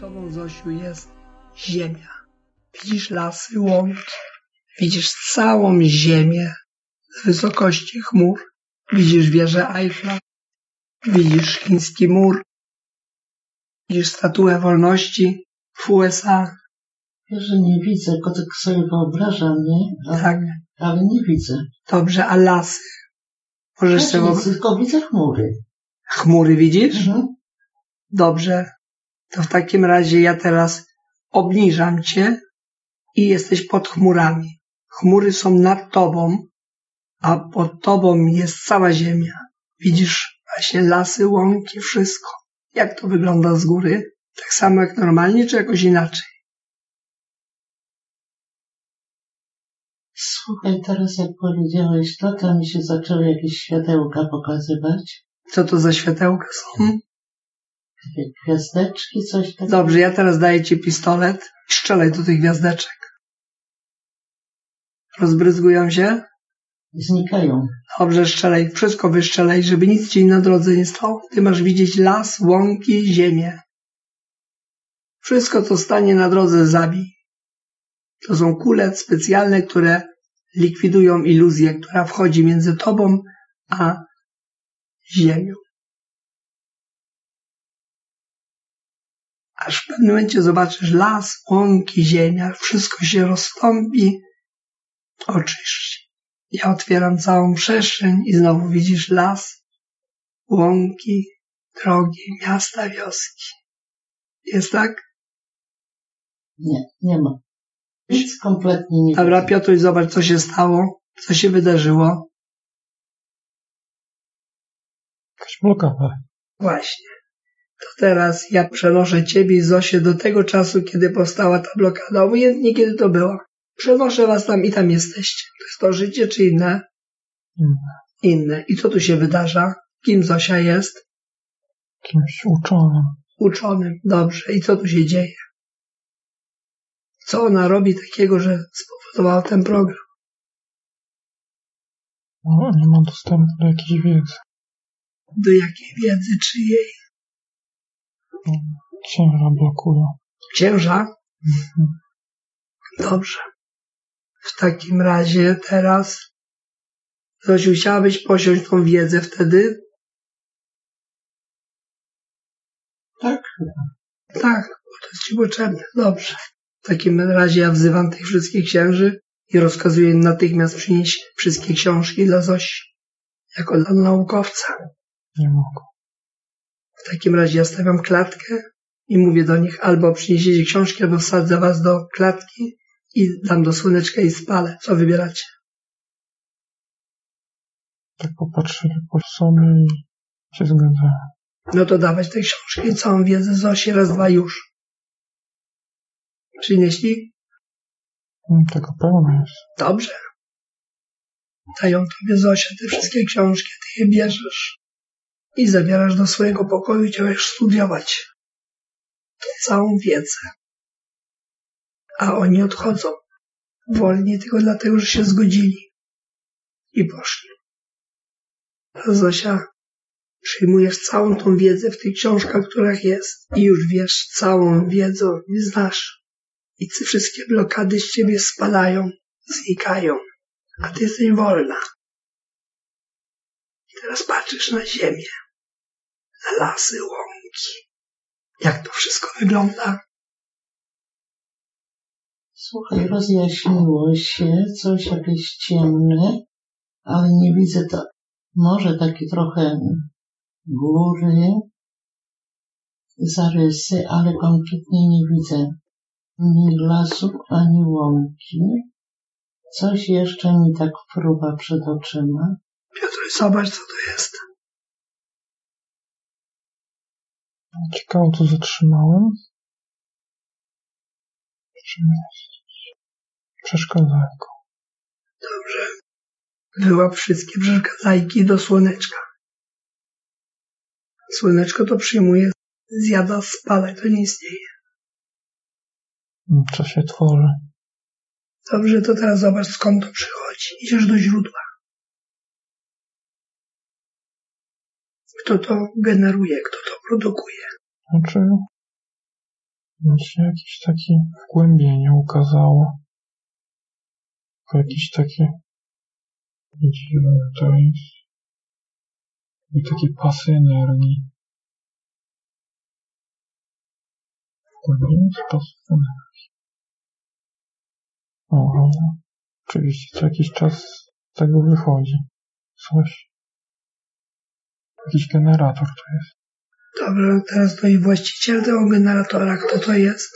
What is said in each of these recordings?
Tobą, Zosiu, jest ziemia. Widzisz lasy, łąki, widzisz całą ziemię z wysokości chmur, widzisz wieżę Eiffla, widzisz chiński mur, widzisz statuę wolności w USA. Ja, że nie widzę, tylko tak sobie wyobrażam, nie? Ale, tak. Ale nie widzę. Dobrze, a lasy? Możesz ja sobie widzę, tylko widzę chmury. Chmury widzisz? Mhm. Dobrze. To w takim razie ja teraz obniżam cię i jesteś pod chmurami. Chmury są nad tobą, a pod tobą jest cała ziemia. Widzisz właśnie lasy, łąki, wszystko. Jak to wygląda z góry? Tak samo jak normalnie, czy jakoś inaczej? Słuchaj, teraz jak powiedziałeś to, tam mi się zaczęły jakieś światełka pokazywać. Co to za światełka są? Gwiazdeczki, coś takiego. Dobrze, ja teraz daję ci pistolet. Strzelaj do tych gwiazdeczek. Rozbryzgują się? Znikają. Dobrze, strzelaj. Wszystko wystrzelaj, żeby nic ci na drodze nie stało. Ty masz widzieć las, łąki, ziemię. Wszystko, co stanie na drodze, zabij. To są kule specjalne, które likwidują iluzję, która wchodzi między tobą a ziemią. Aż w pewnym momencie zobaczysz las, łąki, ziemia, wszystko się rozstąpi, oczyści. Ja otwieram całą przestrzeń i znowu widzisz las, łąki, drogi, miasta, wioski. Jest tak? Nie, nie ma. Nic kompletnie nie. Dobra, Piotruś, zobacz, co się stało, co się wydarzyło. Właśnie. To teraz ja przenoszę ciebie i Zosię do tego czasu, kiedy powstała ta blokada, obojętnie kiedy to była. Przenoszę was tam i tam jesteście. To jest to życie czy inne? Inne. I co tu się wydarza? Kim Zosia jest? Kimś uczonym. Uczonym, dobrze. I co tu się dzieje? Co ona robi takiego, że spowodowała ten program? No, nie ma dostępu do jakiejś wiedzy. Do jakiej wiedzy, czy jej? Księża blokują. Księża? Mhm. Dobrze. W takim razie teraz, Zosiu, chciałabyś posiąść tą wiedzę wtedy? Tak. Tak, bo to jest ci potrzebne. Dobrze. W takim razie ja wzywam tych wszystkich księży i rozkazuję im natychmiast przynieść wszystkie książki dla Zosi. Jako dla naukowca. Nie mogę. W takim razie ja stawiam klatkę i mówię do nich, albo przyniesiecie książki, albo wsadzę was do klatki i dam do słoneczka i spalę. Co wybieracie? Tak popatrzyli po sobie i się zgadzają. No to dawać te książki, całą wiedzę Zosi, raz, dwa już. Przynieśli? Tego pełno jest. Dobrze. Dają tobie, Zosia, te wszystkie książki, ty je bierzesz. I zabierasz do swojego pokoju i chciałeś studiować tą całą wiedzę. A oni odchodzą. Wolniej tylko dlatego, że się zgodzili. I poszli. A Zosia, przyjmujesz całą tą wiedzę w tych książkach, w których jest. I już wiesz całą wiedzę, nie znasz. I te wszystkie blokady z ciebie spadają, znikają. A ty jesteś wolna. I teraz patrzysz na ziemię. Lasy, łąki. Jak to wszystko wygląda? Słuchaj, rozjaśniło się, coś jakieś ciemne, ale nie widzę to. Może taki trochę góry, zarysy, ale konkretnie nie widzę ani lasów, ani łąki. Coś jeszcze mi tak fruwa przed oczyma. Piotruś, zobacz, co to jest. Ciekawe, co zatrzymałem. Przeszkadzajko. Dobrze. Wyłap wszystkie przeszkadzajki do słoneczka. Słoneczko to przyjmuje, zjada, spala, to nie istnieje. Co się tworzy? Dobrze, to teraz zobacz, skąd to przychodzi. Idziesz do źródła. Kto to generuje, kto to produkuje? Znaczy, mi się jakieś takie wgłębienie ukazało. Jakieś takie dziwne to jest. I takie pasy energii. Wgłębienie z pasów energii. O, ale oczywiście co jakiś czas z tego wychodzi. Coś. Jakiś generator to jest. Dobra, teraz to i właściciel tego generatora, kto to jest?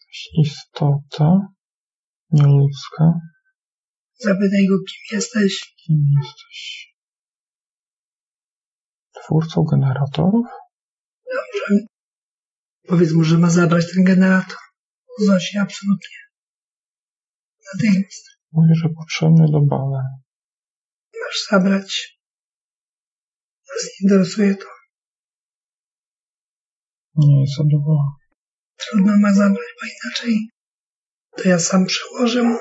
Jakaś istota nieludzka. Zapytaj go, kim jesteś? Kim jesteś? Twórcą generatorów? Dobrze. Powiedz mu, że ma zabrać ten generator. Zosi, absolutnie. Natychmiast. Mówię, że potrzebny do badań. Masz zabrać. Nas nie interesuje to. Nie jest zadowolona. Trudno ma zabrać, bo inaczej to ja sam przełożę mu.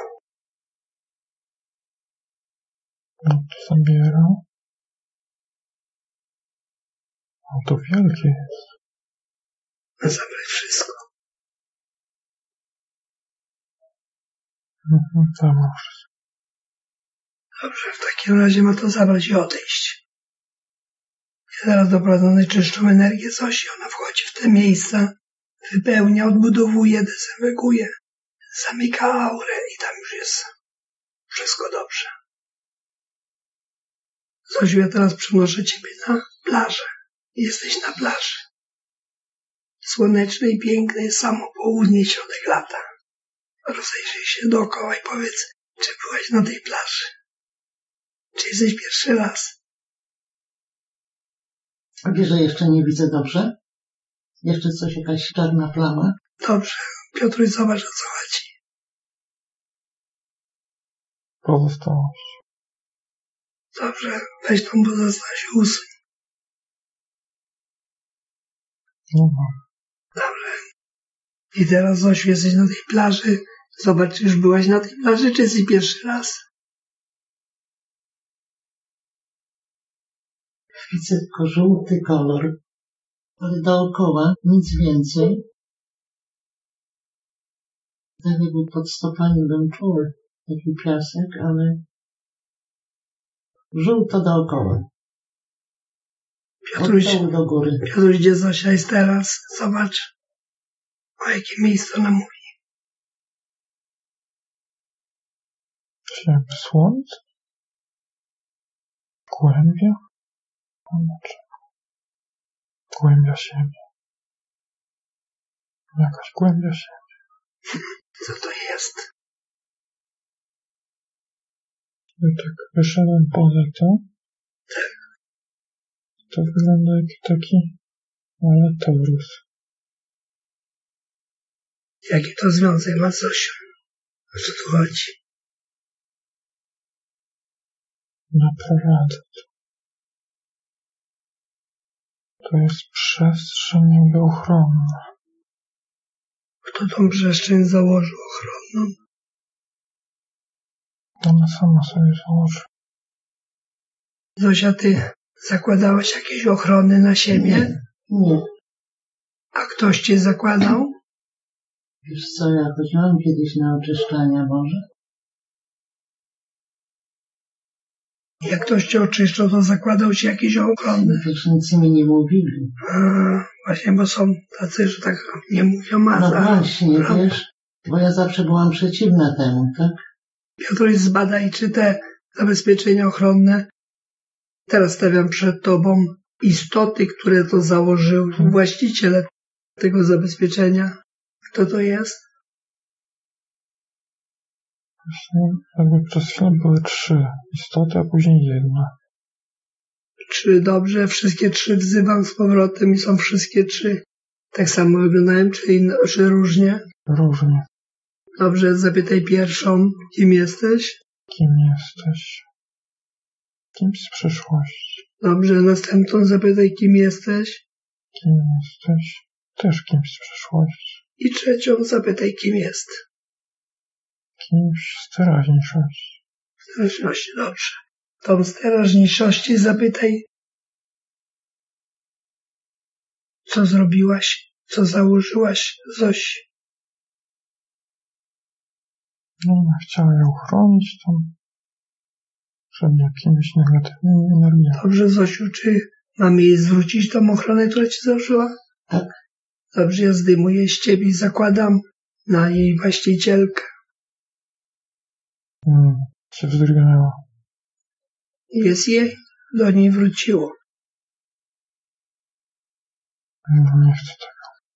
No to zabieram. No to wielkie jest. Ma zabrać wszystko. Mhm, tam już. Dobrze, w takim razie ma to zabrać i odejść. Teraz doprowadzony czyszczą energię Zosi. Ona wchodzi w te miejsca, wypełnia, odbudowuje, dezynfekuje, zamyka aurę i tam już jest wszystko dobrze. Zosiu, ja teraz przenoszę ciebie na plażę. Jesteś na plaży. Słoneczne i piękne jest samo południe, środek lata. Rozejrzyj się dookoła i powiedz, czy byłaś na tej plaży. Czy jesteś pierwszy raz? Wiesz, że jeszcze nie widzę dobrze? Jeszcze coś, jakaś czarna plama? Dobrze. Piotruś, zobacz, o co chodzi. Pozostałość. Dobrze. Weź tą pozostałość i usuń. Dobra. Dobrze. I teraz, Zosiu, jesteś na tej plaży. Zobacz, czy już byłaś na tej plaży, czy jesteś pierwszy raz? Widzę tylko żółty kolor, ale dookoła nic więcej. Tak jakby pod stopami bym czuł taki piasek, ale żółto dookoła. Piotruś, od dołu do góry. Piotruś, gdzie Zosia jest teraz? Zobacz, o jakie miejsce ona mówi. Czy jakby słońce? Głębia? Głębia siebie. Jakaś głębia siebie. Co to jest? Ja tak wyszedłem poza to. Tak. To wygląda jak taki mały torus. Jaki to związek ma Zosiu? O co tu chodzi? Naprawdę. To jest przestrzeń jakby ochronna. Kto tą przestrzeń założył ochronną? Ona sama sobie założyła. Zosia, ty zakładałaś jakieś ochrony na siebie? Nie. A ktoś cię zakładał? Wiesz co, ja chodziłam kiedyś na oczyszczania może. Jak ktoś cię oczyszczał, to zakładał ci jakieś ochrony. Nic mi nie mówili. A, właśnie, bo są tacy, że tak nie mówią, a no właśnie, prawda? Wiesz, bo ja zawsze byłam przeciwna temu, tak? Piotruś, zbadaj, czy te zabezpieczenia ochronne Teraz stawiam przed Tobą istoty, które to założyły, właściciele tego zabezpieczenia. Kto to jest? Właśnie jakby przez chwilę były trzy istoty, a później jedna. Czy dobrze? Wszystkie trzy wzywam z powrotem i są wszystkie trzy. Tak samo wyglądają, czy różnie? Różnie. Dobrze, zapytaj pierwszą, kim jesteś? Kim jesteś? Kimś z przeszłości. Dobrze, następną zapytaj, kim jesteś? Kim jesteś? Też kimś z przeszłości. I trzecią zapytaj, kim jest? Kimś z teraźniejszości. Z teraźniejszości, dobrze. Tą z teraźniejszości zapytaj, co zrobiłaś, co założyłaś, Zosi. No, ona chciała ją chronić tam przed jakimiś negatywnymi energiami. Dobrze, Zosiu, czy mamy jej zwrócić tą ochronę, która ci założyła? Tak. Dobrze, ja zdejmuję z ciebie i zakładam na jej właścicielkę. Się wzdrygnęła. Jest jej, do niej wróciło. Nie chcę tego.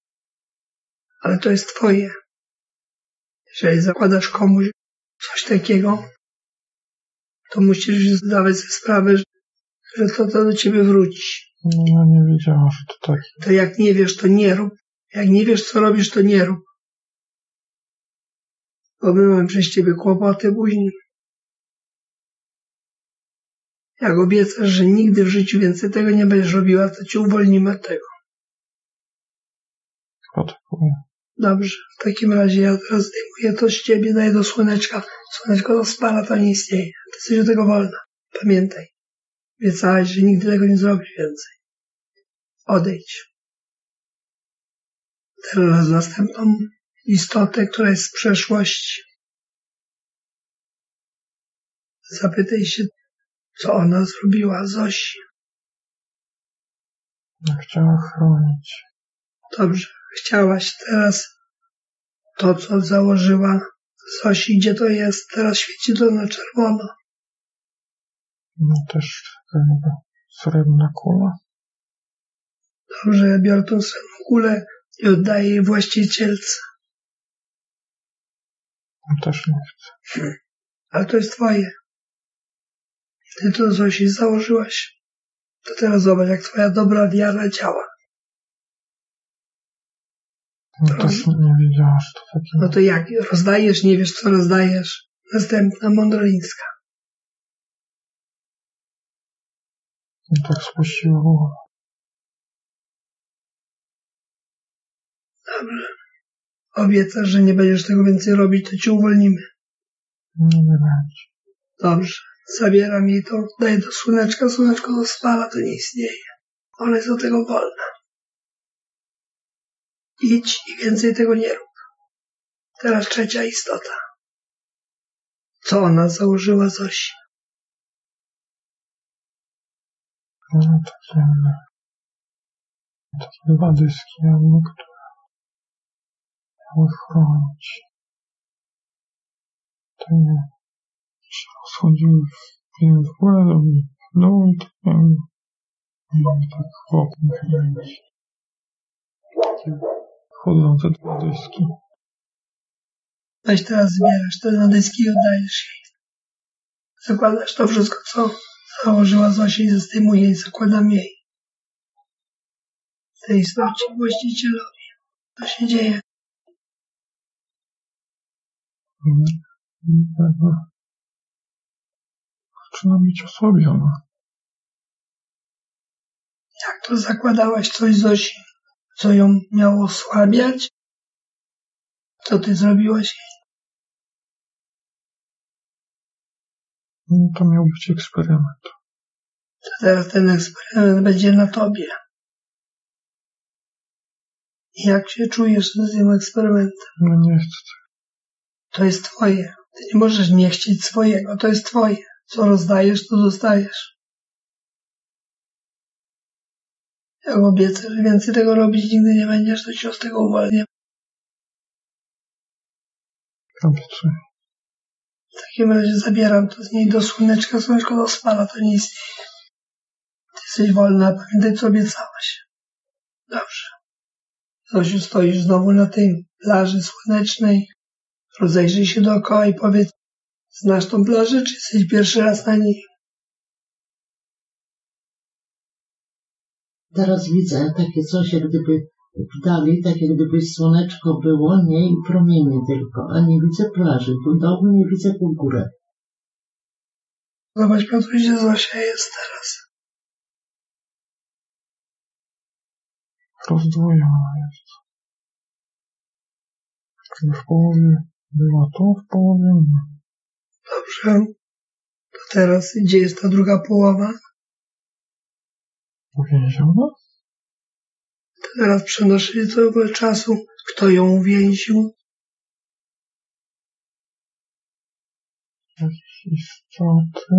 Ale to jest twoje. Jeżeli zakładasz komuś coś takiego, to musisz zdawać sobie sprawę, że to do ciebie wróci. No, ja nie wiedziałam, że to tak. To jak nie wiesz, to nie rób. Jak nie wiesz, co robisz, to nie rób. Bo my mamy przez ciebie kłopoty później. Jak obiecasz, że nigdy w życiu więcej tego nie będziesz robiła, to cię uwolnimy od tego. Dobrze, w takim razie ja teraz zdejmuję to z ciebie, daję do słoneczka. Słoneczko to spala, to nie istnieje. Ty jesteś do tego wolna. Pamiętaj. Obiecałaś, że nigdy tego nie zrobisz więcej. Odejdź. Teraz następną istotę, która jest z przeszłości. Zapytaj się, co ona zrobiła, Zosi. Chciała chronić. Dobrze. Chciałaś teraz to, co założyła Zosi, gdzie to jest? Teraz świeci to na czerwono. No też jakby srebrna kula. Dobrze, ja biorę tą srebrną kulę i oddaję jej właścicielce. No też nie chcę. Ale to jest twoje. Ty to, Zosi, założyłaś. To teraz zobacz, jak twoja dobra wiara działa. No to nie wiedziałaś, to takie... No to jak? Rozdajesz, nie wiesz, co rozdajesz. Następna, Mądrolińska. I tak spuściła głowę. Dobrze. Obiecasz, że nie będziesz tego więcej robić, to cię uwolnimy. Nie będzie. Dobrze. Zabieram jej to, daję do słoneczka, słoneczko to spala, to nie istnieje. Ona jest do tego wolna. Idź i więcej tego nie rób. Teraz trzecia istota. Co ona założyła, Zosi? No, takie dwa dyski, które miały chronić. To nie się rozchodziły w górę, w dół i to miały tak wokół chronić. Chodzące dwa dyski. Weź teraz zbierasz te na dyski i oddajesz jej. Zakładasz to wszystko, co założyła Zosia i zdejmuję jej, zakładam jej. W tej istocie właścicielowi. Co się dzieje? Zaczyna być osłabiona. Jak to zakładałaś coś, Zosi? Co ją miało osłabiać? Co ty zrobiłaś jej? No to miał być eksperyment. To teraz ten eksperyment będzie na tobie. Jak się czujesz z tym eksperymentem? No nie chcę. To jest twoje. Ty nie możesz nie chcieć swojego. To jest twoje. Co rozdajesz, to dostajesz. Jak obiecasz, że więcej tego robić nigdy nie będziesz, to cię z tego uwalnię. Obiecuję. W takim razie zabieram to z niej do słoneczka, słoneczko to spala, to nie istnieje. Jesteś wolna, pamiętaj, co obiecałaś. Dobrze. Zosiu, stoisz znowu na tej plaży słonecznej. Rozejrzyj się dookoła i powiedz, znasz tą plażę, czy jesteś pierwszy raz na niej? Teraz widzę takie coś, jak gdyby w dali, tak jak gdyby słoneczko było, nie, i promienie tylko, a nie widzę plaży, tu dołu nie widzę, tu górę. Zobacz, Piotr, gdzie Zosia jest teraz. Rozdwojona jest. Czyli w połowie była tu, w połowie nie. Dobrze. To teraz, gdzie jest ta druga połowa? Uwięziona? To teraz przenoszę się do tego czasu. Kto ją uwięził? Jakieś istoty.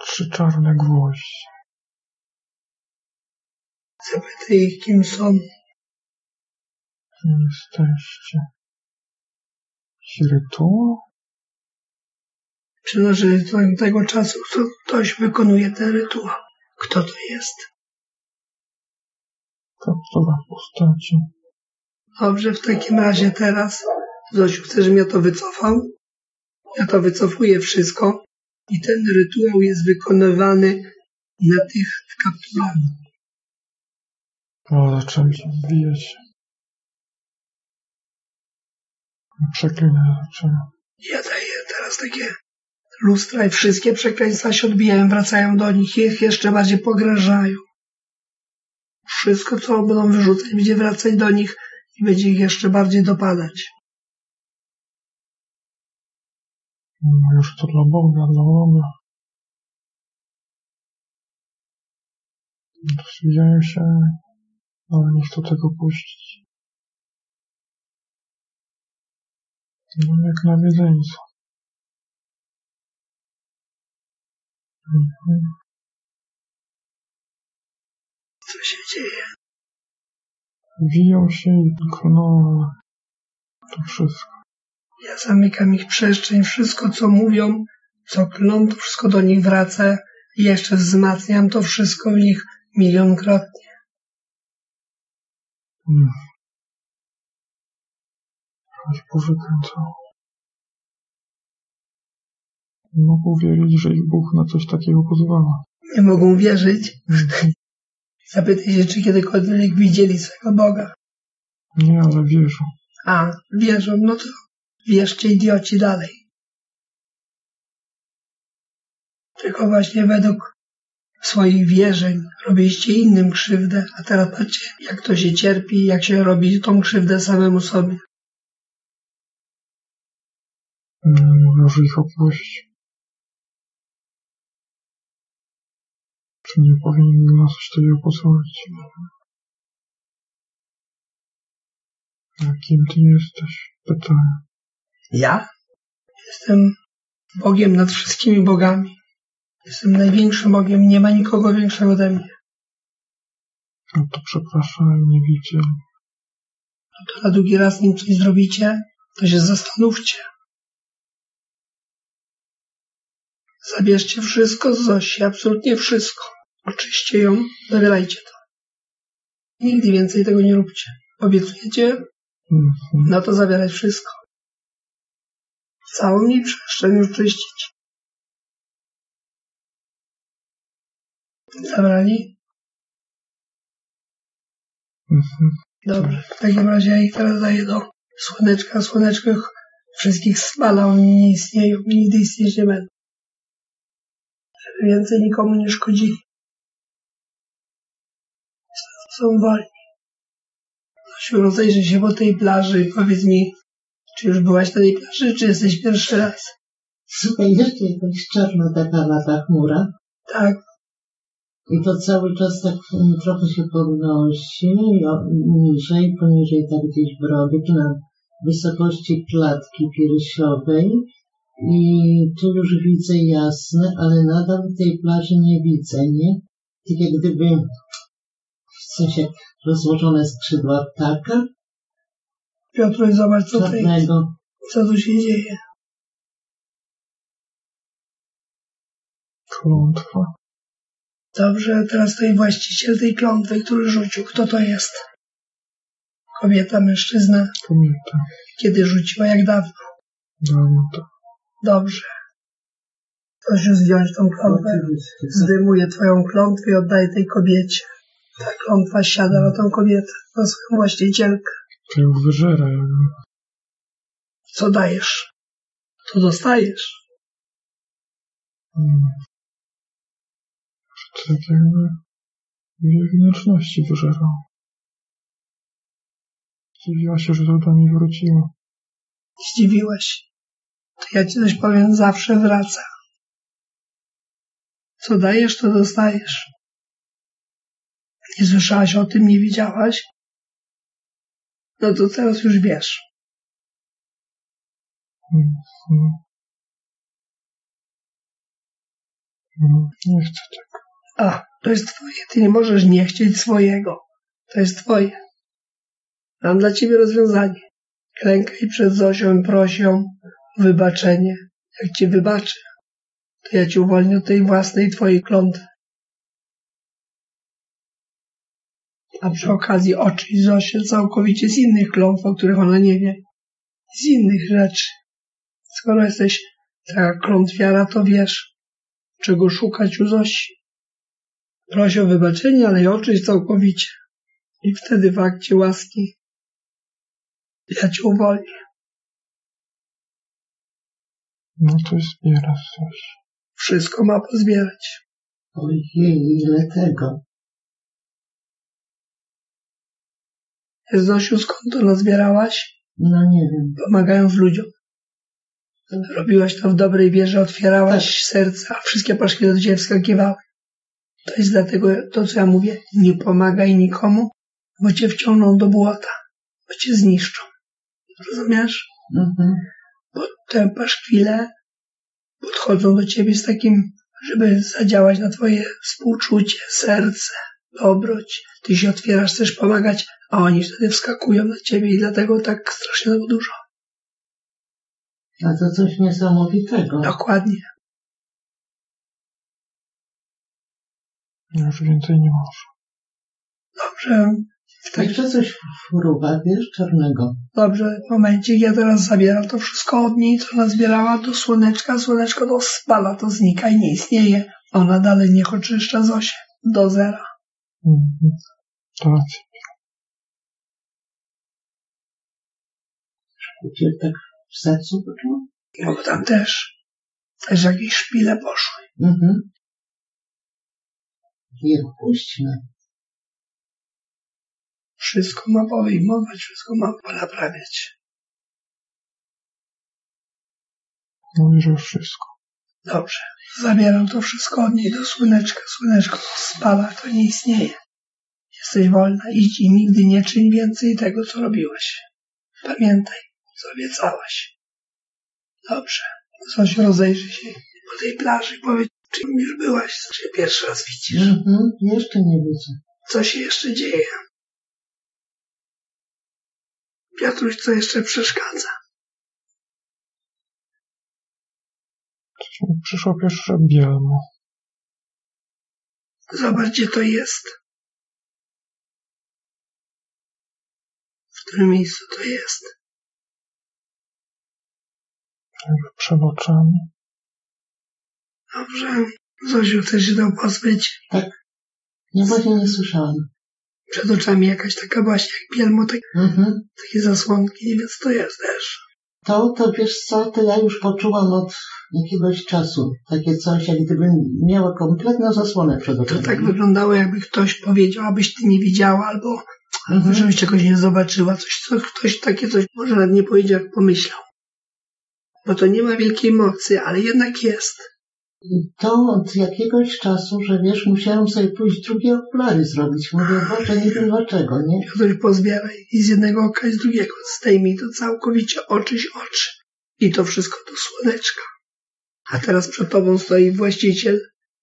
3 czarne gwoździe. Zapytaj ich, kim są. Kim jesteście? Rytuał? Przynoszę do tego czasu, ktoś wykonuje ten rytuał. Kto to jest? Kaptura postaci. Dobrze, w takim razie teraz, Zosiu, chcesz, żebym ja to wycofał? Ja to wycofuję wszystko i ten rytuał jest wykonywany na tych kapturach. Ale czym się zbijecie? Przeklinę rzeczy. Ja daję teraz takie lustra i wszystkie przekleństwa się odbijają, wracają do nich, ich jeszcze bardziej pogrążają. Wszystko, co będą wyrzucać, będzie wracać do nich i będzie ich jeszcze bardziej dopadać. No już to dla Boga, dla Boga. Rozwijają się, ale nie chcę tego puścić. No jak na wiedzeńcu. Co się dzieje? Wiją się i klną to wszystko. Ja zamykam ich przestrzeń, wszystko co mówią, co klną, to wszystko do nich wraca i jeszcze wzmacniam to wszystko w nich milionkrotnie. Aż powykręcało. Nie mogą wierzyć, że ich Bóg na coś takiego pozwala. Nie mogą wierzyć? Zapytaj się, czy kiedykolwiek widzieli swego Boga. Nie, ale wierzą. A, wierzą, no to wierzcie, idioci, dalej. Tylko właśnie według swoich wierzeń robiliście innym krzywdę, a teraz patrzcie, jak to się cierpi, jak się robi tą krzywdę samemu sobie. Nie mogę już ich opuścić. Czy nie powinien nas coś takiego posłać? A kim ty jesteś? Pytałem. Ja? Jestem Bogiem nad wszystkimi bogami. Jestem największym Bogiem, nie ma nikogo większego ode mnie. No to przepraszam, nie widzicie. No to na drugi raz, nim coś zrobicie, to się zastanówcie. Zabierzcie wszystko z Zosi, absolutnie wszystko. Oczyście ją, zabierajcie to. Nigdy więcej tego nie róbcie. Obiecujecie? No to zabierać wszystko. Całą jej przestrzeń oczyścić. Zabrali? Dobrze, w takim razie ja ich teraz daję do słoneczka, słoneczko wszystkich spala, oni nie istnieją, nigdy istnieć nie będą. Więcej nikomu nie szkodzili. Są wolni. Zosiu, rozejrzyj się po tej plaży i powiedz mi, czy już byłaś na tej plaży, czy jesteś pierwszy raz? Słuchaj, jeszcze jakaś czarna taka lata chmura. Tak. I to cały czas tak trochę się podnosi, niżej, poniżej tak gdzieś brody, czy na wysokości klatki piersiowej. I tu już widzę jasne, ale nadal tej plaży nie widzę, nie? Tak jak gdyby coś jak rozłożone skrzydła ptaka. Piotruś, zobacz, co tu się dzieje. Klątwa. Dobrze, teraz tutaj właściciel tej piątej, który rzucił. Kto to jest? Kobieta, mężczyzna? Kobieta. Kiedy rzuciła? Jak dawno? Dawno to. Dobrze. Proszę zdjąć tą klątwę. Zdejmuję twoją klątwę i oddaję tej kobiecie. Ta klątwa siada na tą kobietę, na swoją właścicielkę. To ją wyżera. Co dajesz? To dostajesz. To tak jakby wnętrzności wyżerał. Zdziwiła się, że to do niej wróciło. Zdziwiłaś. To ja ci coś powiem, zawsze wraca. Co dajesz, to dostajesz. Nie słyszałaś o tym, nie widziałaś? No to teraz już wiesz. Nie chcę tego. A, to jest twoje. Ty nie możesz nie chcieć swojego. To jest twoje. Mam dla ciebie rozwiązanie. Klękaj przed Zosią i proś ją o wybaczenie. Jak cię wybaczy, to ja cię uwolnię od tej własnej twojej klątwy. A przy okazji oczyść Zosię całkowicie z innych klątw, o których ona nie wie. Z innych rzeczy. Skoro jesteś taka klątwiara, to wiesz, czego szukać u Zosi. Proś o wybaczenie, ale i oczyść całkowicie. I wtedy w akcie łaski ja cię uwolnię. No to zbierasz coś. Wszystko ma pozbierać. Ojej, ile tego. Zosiu, skąd to nazbierałaś? No nie wiem. Pomagając ludziom. Robiłaś to w dobrej wierze, otwierałaś serca, a wszystkie paszki do ciebie wskakiwały. To jest dlatego to, co ja mówię, nie pomagaj nikomu, bo cię wciągną do błota, bo cię zniszczą. Rozumiesz? Mhm. Bo te paszkwile podchodzą do ciebie z takim, żeby zadziałać na twoje współczucie, serce, dobroć. Ty się otwierasz, chcesz pomagać, a oni wtedy wskakują na ciebie i dlatego tak strasznie dużo. A to coś niesamowitego. Dokładnie. Już więcej nie może. Dobrze. Jeszcze coś fruwa, wiesz, czarnego. Dobrze, w momencie, ja teraz zabieram to wszystko od niej, co nazbierała do słoneczka. Słoneczko to spala, to znika i nie istnieje. Ona dalej niech oczyszcza Zosię. Do zera. Mhm. Tak. Tak w sercu poczuł? No bo tam też jakieś szpile poszły. Mhm. Nie puśćmy. Wszystko ma powyjmować, wszystko ma ponaprawiać. Mówisz o wszystko. Dobrze. Zabieram to wszystko od niej do słoneczka. Słoneczko to spala, to nie istnieje. Jesteś wolna, idź i nigdy nie czyń więcej tego, co robiłaś. Pamiętaj, co obiecałaś. Dobrze. Zosiu, rozejrzyj się po tej plaży i powiedz, czy już byłaś, co się pierwszy raz widzisz. Mhm, jeszcze nie widzę. Co się jeszcze dzieje? Piotruś, co jeszcze przeszkadza? Przyszło pierwsze białe. Zobacz, gdzie to jest. W którym miejscu to jest. Przeboczami. Dobrze. Zosiu, chcesz się tego pozbyć? Tak. Ja właśnie nie słyszałam. Przed oczami jakaś taka właśnie jak bielmo, takie zasłonki, nie wiem co to jest też. To wiesz co, to ja już poczułam od jakiegoś czasu. Takie coś, jak gdyby miało kompletną zasłonę przed oczami. To tak wyglądało, jakby ktoś powiedział, abyś ty nie widziała, albo żebyś czegoś nie zobaczyła. Ktoś takie coś może nawet nie powiedział, jak pomyślał. Bo to nie ma wielkiej mocy, ale jednak jest. I to od jakiegoś czasu, że wiesz, musiałem sobie pójść drugie okulary zrobić. Mówię, Boże, nie wiem dlaczego, nie? Piotruś, pozbieraj i z jednego oka i z drugiego. Zdejmij to całkowicie, oczyść oczy. I to wszystko do słoneczka. A teraz przed tobą stoi właściciel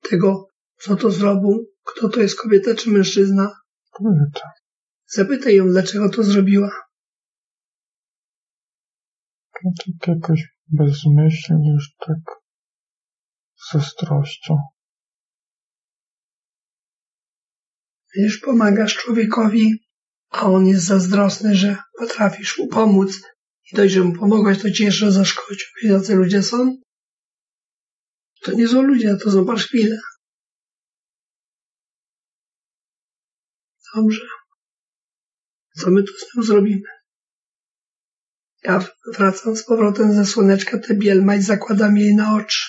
tego, co to zrobił. Kto to jest, kobieta czy mężczyzna? Kobieta. Zapytaj ją, dlaczego to zrobiła. No tak jakoś bezmyślnie, już tak z ostrością. Wiesz, pomagasz człowiekowi, a on jest zazdrosny, że potrafisz mu pomóc i dość, że mu pomogłaś, to ci jeszcze zaszkodził. Wiesz, jacy ludzie są? To nie są ludzie, to są paszkwile. Dobrze. Co my tu z tym zrobimy? Ja wracam z powrotem ze słoneczka tę bielma i zakładam jej na oczy.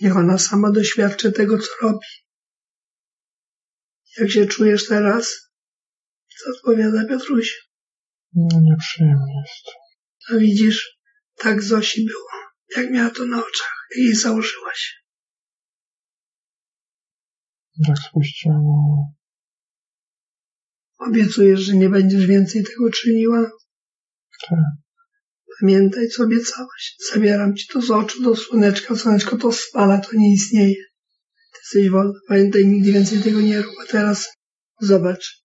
Niech ona sama doświadczy tego, co robi. Jak się czujesz teraz? Co odpowiada Piotruś? No nieprzyjemnie jest. A widzisz, tak Zosi było. Jak miała to na oczach i jej założyłaś. Tak spuściło. Obiecujesz, że nie będziesz więcej tego czyniła? Tak. Pamiętaj, co obiecałaś. Zabieram ci to z oczu do słoneczka. Słoneczko to spala, to nie istnieje. Ty jesteś wolna. Pamiętaj, nigdy więcej tego nie rób. A teraz zobacz,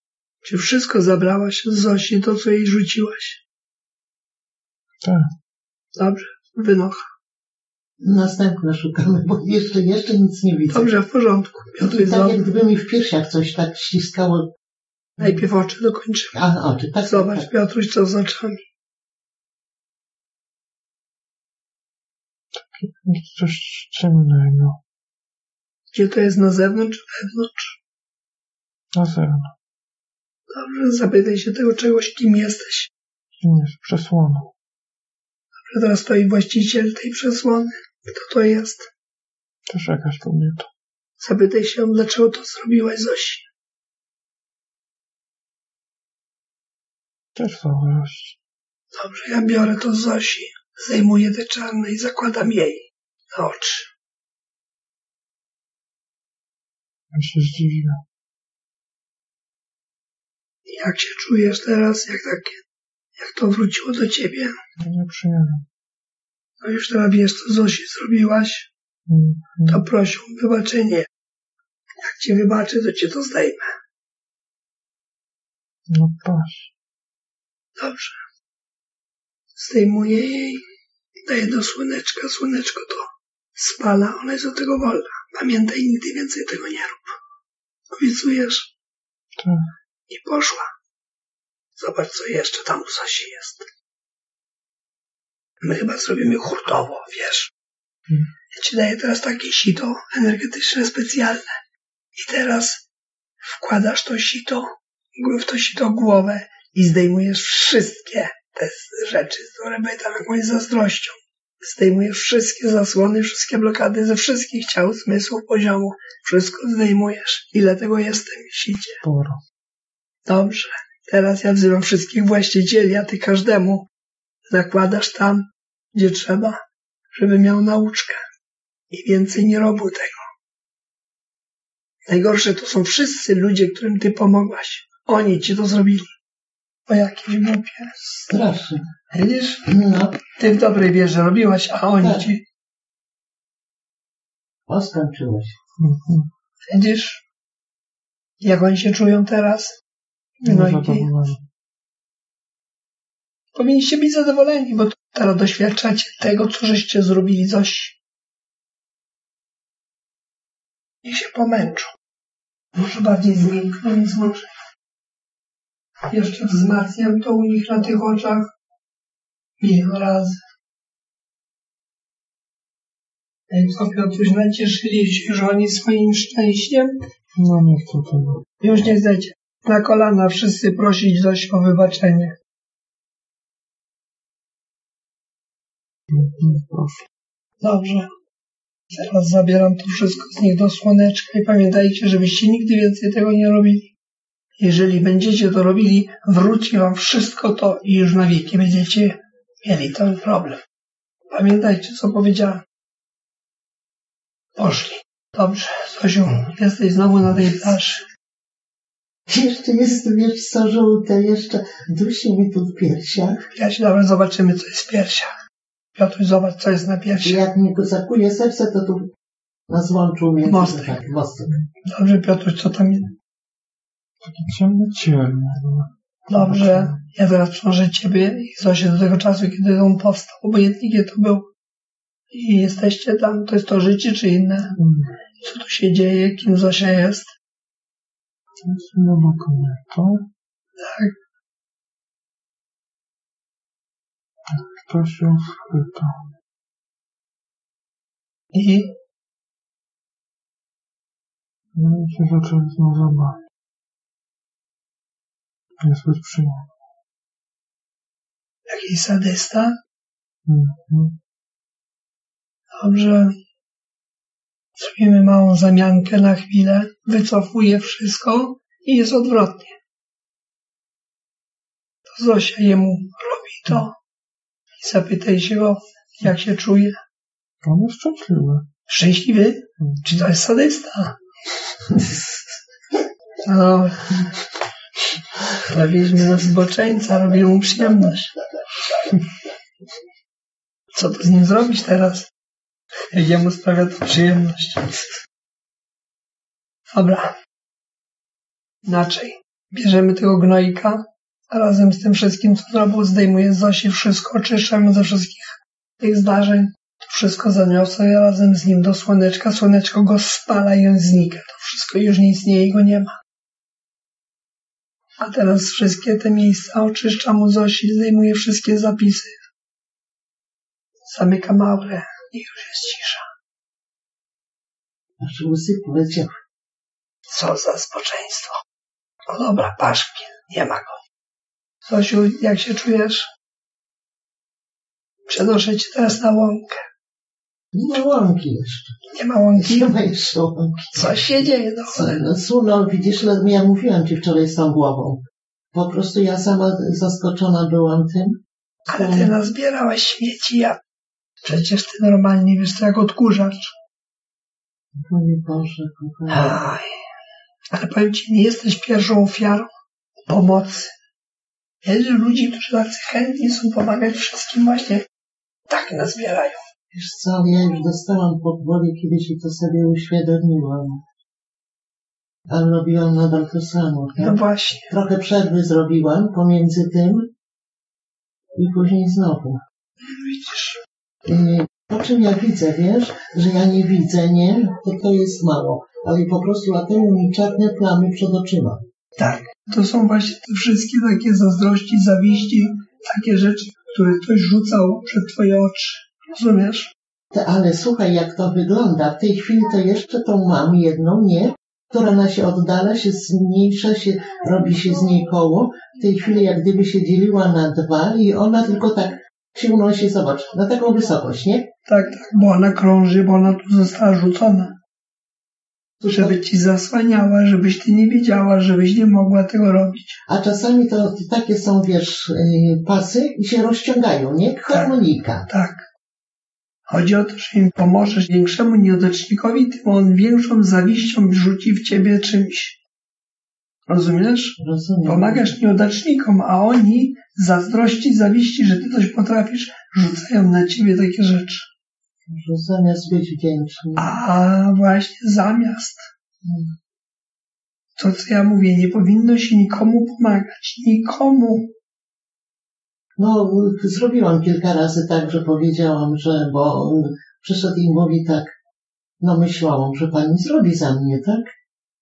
czy wszystko zabrałaś z Zosi, to co jej rzuciłaś. Tak. Dobrze, wynocha. Następne szukamy, bo jeszcze nic nie widzę. Dobrze, w porządku. Piotr jest tak, jakby mi w piersiach coś tak ściskało. Najpierw oczy dokończymy. A, oczy, tak, zobacz, tak. Piotruś, co z oczami. Coś ciemnego. Gdzie to jest, na zewnątrz czy wewnątrz? Na zewnątrz. Dobrze, zapytaj się tego czegoś, kim jesteś. Kim jest przesłona. Dobrze, teraz stoi właściciel tej przesłony. Kto to jest? Też jakaś kobieta. Zapytaj się, dlaczego to zrobiłaś, Zosi. Też załość. Dobrze, ja biorę to z Zosi. Zdejmuję te czarne i zakładam jej na oczy. Ja się zdziwiłem. Jak się czujesz teraz? Jak to wróciło do ciebie? Nie przyjemnie. No już teraz wiesz, co Zosi zrobiłaś? To proszę o wybaczenie. Jak cię wybaczy, to cię to zdejmę. No proszę. Dobrze. Zdejmuję jej, daję do słoneczka, słoneczko to spala, ona jest do tego wolna. Pamiętaj, nigdy więcej tego nie rób. Obiecujesz? Tak. I poszła. Zobacz, co jeszcze tam u Zosi jest. My chyba zrobimy hurtowo, wiesz. Ja ci daję teraz takie sito energetyczne, specjalne. I teraz wkładasz w to sito głowę i zdejmujesz wszystkie te rzeczy, które były tam jakąś zazdrością. Zdejmujesz wszystkie zasłony, wszystkie blokady ze wszystkich ciał, zmysłów, poziomu. Wszystko zdejmujesz. Ile tego jest w tym sicie? Sporo. Dobrze. Teraz ja wzywam wszystkich właścicieli, a ty każdemu zakładasz tam, gdzie trzeba, żeby miał nauczkę. I więcej nie robił tego. Najgorsze to są wszyscy ludzie, którym ty pomogłaś. Oni ci to zrobili. O jakiejś głupie. Strasznie. Widzisz? No. Ty w dobrej wierze robiłaś, a oni tak ci... Postępczyłeś. Widzisz? Jak oni się czują teraz? No i ty... Powinniście być zadowoleni, bo teraz doświadczacie tego, co żeście zrobili Zosi. Niech się pomęczą. Może bardziej zmiękną niż złożę. Jeszcze wzmacniam to u nich na tych oczach milion razy. I co, Piotruś, nacieszyli się już oni swoim szczęściem? No nie chcę tego. Już nie chcecie. Na kolana wszyscy prosić Zosię o wybaczenie. Dobrze. Teraz zabieram to wszystko z nich do słoneczka i pamiętajcie, żebyście nigdy więcej tego nie robili. Jeżeli będziecie to robili, wróci wam wszystko to i już na wieki będziecie mieli ten problem. Pamiętajcie, co powiedziałem. Poszli. Dobrze, Zosiu, jesteś znowu na tej plaży. Jeszcze jest tu wiesz co żółte, jeszcze dusi mi tu w piersiach. Ja się dobrze zobaczymy, co jest w piersiach. Piotruś, zobacz, co jest na piersiach. Jak mi go zakuje serce, to tu na złączu mnie. Mostek. Tak, mostek. Dobrze, Piotruś, co tam jest? Taki ciemny cień. Dobrze, ja teraz przyłożę ciebie i Zosię do tego czasu, kiedy on powstał, obojętnie kiedy to był. I jesteście tam, to jest to życie czy inne. Co tu się dzieje, kim Zosia jest? Znowu kobietą. Tak. Tak, to się schwyta. I? No i się zaczął znowu bawić. Niezbyt przyjemnie. Jakiś sadysta? Mhm. Dobrze. Zrobimy małą zamiankę na chwilę. Wycofuję wszystko i jest odwrotnie. To Zosia jemu robi to. I zapytaj się go, jak się czuje. On jest szczęśliwy. Szczęśliwy? Czy to jest sadysta? No. Stawiliśmy na zboczeńca, robimy mu przyjemność. Co to z nim zrobić teraz? Jak jemu sprawia to przyjemność. Dobra. Inaczej. Bierzemy tego gnojka, a razem z tym wszystkim, co zrobił, zdejmuję z Zosi wszystko, oczyszczamy ze wszystkich tych zdarzeń. To wszystko zaniosę ja razem z nim do słoneczka. Słoneczko go spala i on znika. To wszystko już nie istnieje i go nie ma. A teraz wszystkie te miejsca oczyszczam u Zosi, zdejmuję wszystkie zapisy. Zamykam aurę i już jest cisza. Aż łzy poleciały. Co za społeczeństwo. No dobra, paszki, nie ma go. Zosiu, jak się czujesz? Przenoszę cię teraz na łąkę. Nie ma łąki jeszcze. Nie ma łąki? Nie ma jeszcze łąki. Co się dzieje? No Suno, widzisz, ja mówiłam ci wczoraj z tą głową. Po prostu ja sama zaskoczona byłam tym. Ale ty nazbierałaś śmieci, ja... Przecież ty normalnie wiesz to jak odkurzacz. Panie Boże, kochanie. Aj. Ale powiem ci, nie jesteś pierwszą ofiarą pomocy. Wiesz, ludzi, którzy tacy chętni są pomagać wszystkim właśnie tak nazbierają. Wiesz co, ja już dostałam podwoli, kiedyś i to sobie uświadomiłam. Ale robiłam nadal to samo. Tak? No właśnie. Trochę przerwy zrobiłam pomiędzy tym i później znowu. Widzisz. Po czym ja widzę, wiesz, że ja nie widzę, nie? To jest mało. Ale po prostu latają mi czarne plamy przed oczyma. Tak. To są właśnie te wszystkie takie zazdrości, zawiści, takie rzeczy, które ktoś rzucał przed twoje oczy. Rozumiesz? Ale słuchaj, jak to wygląda. W tej chwili to jeszcze tą mam jedną, nie? Która ona się oddala, się zmniejsza, się robi się z niej koło. W tej chwili jak gdyby się dzieliła na dwa i ona tylko tak się unosi, zobacz, na taką wysokość, nie? Tak, tak, bo ona krąży, bo ona tu została rzucona. Żeby ci zasłaniała, żebyś ty nie wiedziała, żebyś nie mogła tego robić. A czasami to takie są, wiesz, pasy i się rozciągają, nie? Harmonika. Tak. Chodzi o to, że im pomożesz większemu nieodecznikowi, tym on większą zawiścią rzuci w ciebie czymś. Rozumiesz? Rozumiem. Pomagasz nieodacznikom, a oni zazdrości, zawiści, że ty coś potrafisz, rzucają na ciebie takie rzeczy. Że zamiast być wdzięczny. A właśnie zamiast. To, co ja mówię, nie powinno się nikomu pomagać. Nikomu. No, zrobiłam kilka razy tak, że powiedziałam, że bo przyszedł i mówi tak, no myślałam, że pani zrobi za mnie, tak?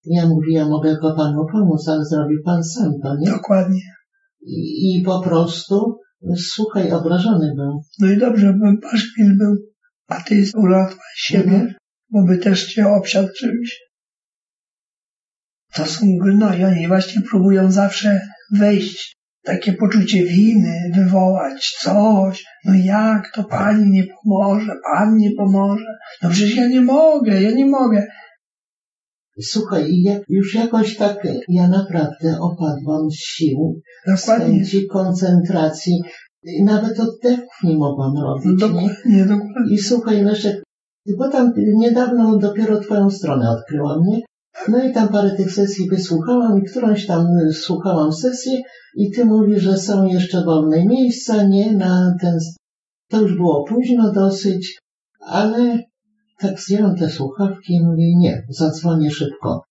Ja mówię, ja mogę go panu pomóc, ale zrobił pan sam to, nie? Dokładnie. I po prostu, słuchaj, obrażony był. No i dobrze, bym paszkwil był, a ty uratowałeś siebie, bo by też cię obsiadł czymś. To są gnoje, oni właśnie próbują zawsze wejść. Takie poczucie winy wywołać, coś, no jak to pani nie pomoże, pan nie pomoże, no przecież ja nie mogę. Słuchaj, już jakoś tak ja naprawdę opadłam z sił, chęci, koncentracji, nawet oddechów nie mogłam robić, dokładnie. I słuchaj, Leszek, bo tam niedawno dopiero twoją stronę odkryłam, nie? No i tam parę tych sesji wysłuchałam i którąś tam słuchałam sesję i ty mówisz, że są jeszcze wolne miejsca, nie, na ten... To już było późno dosyć, ale tak zdjęłam te słuchawki i mówię, nie, zadzwonię szybko.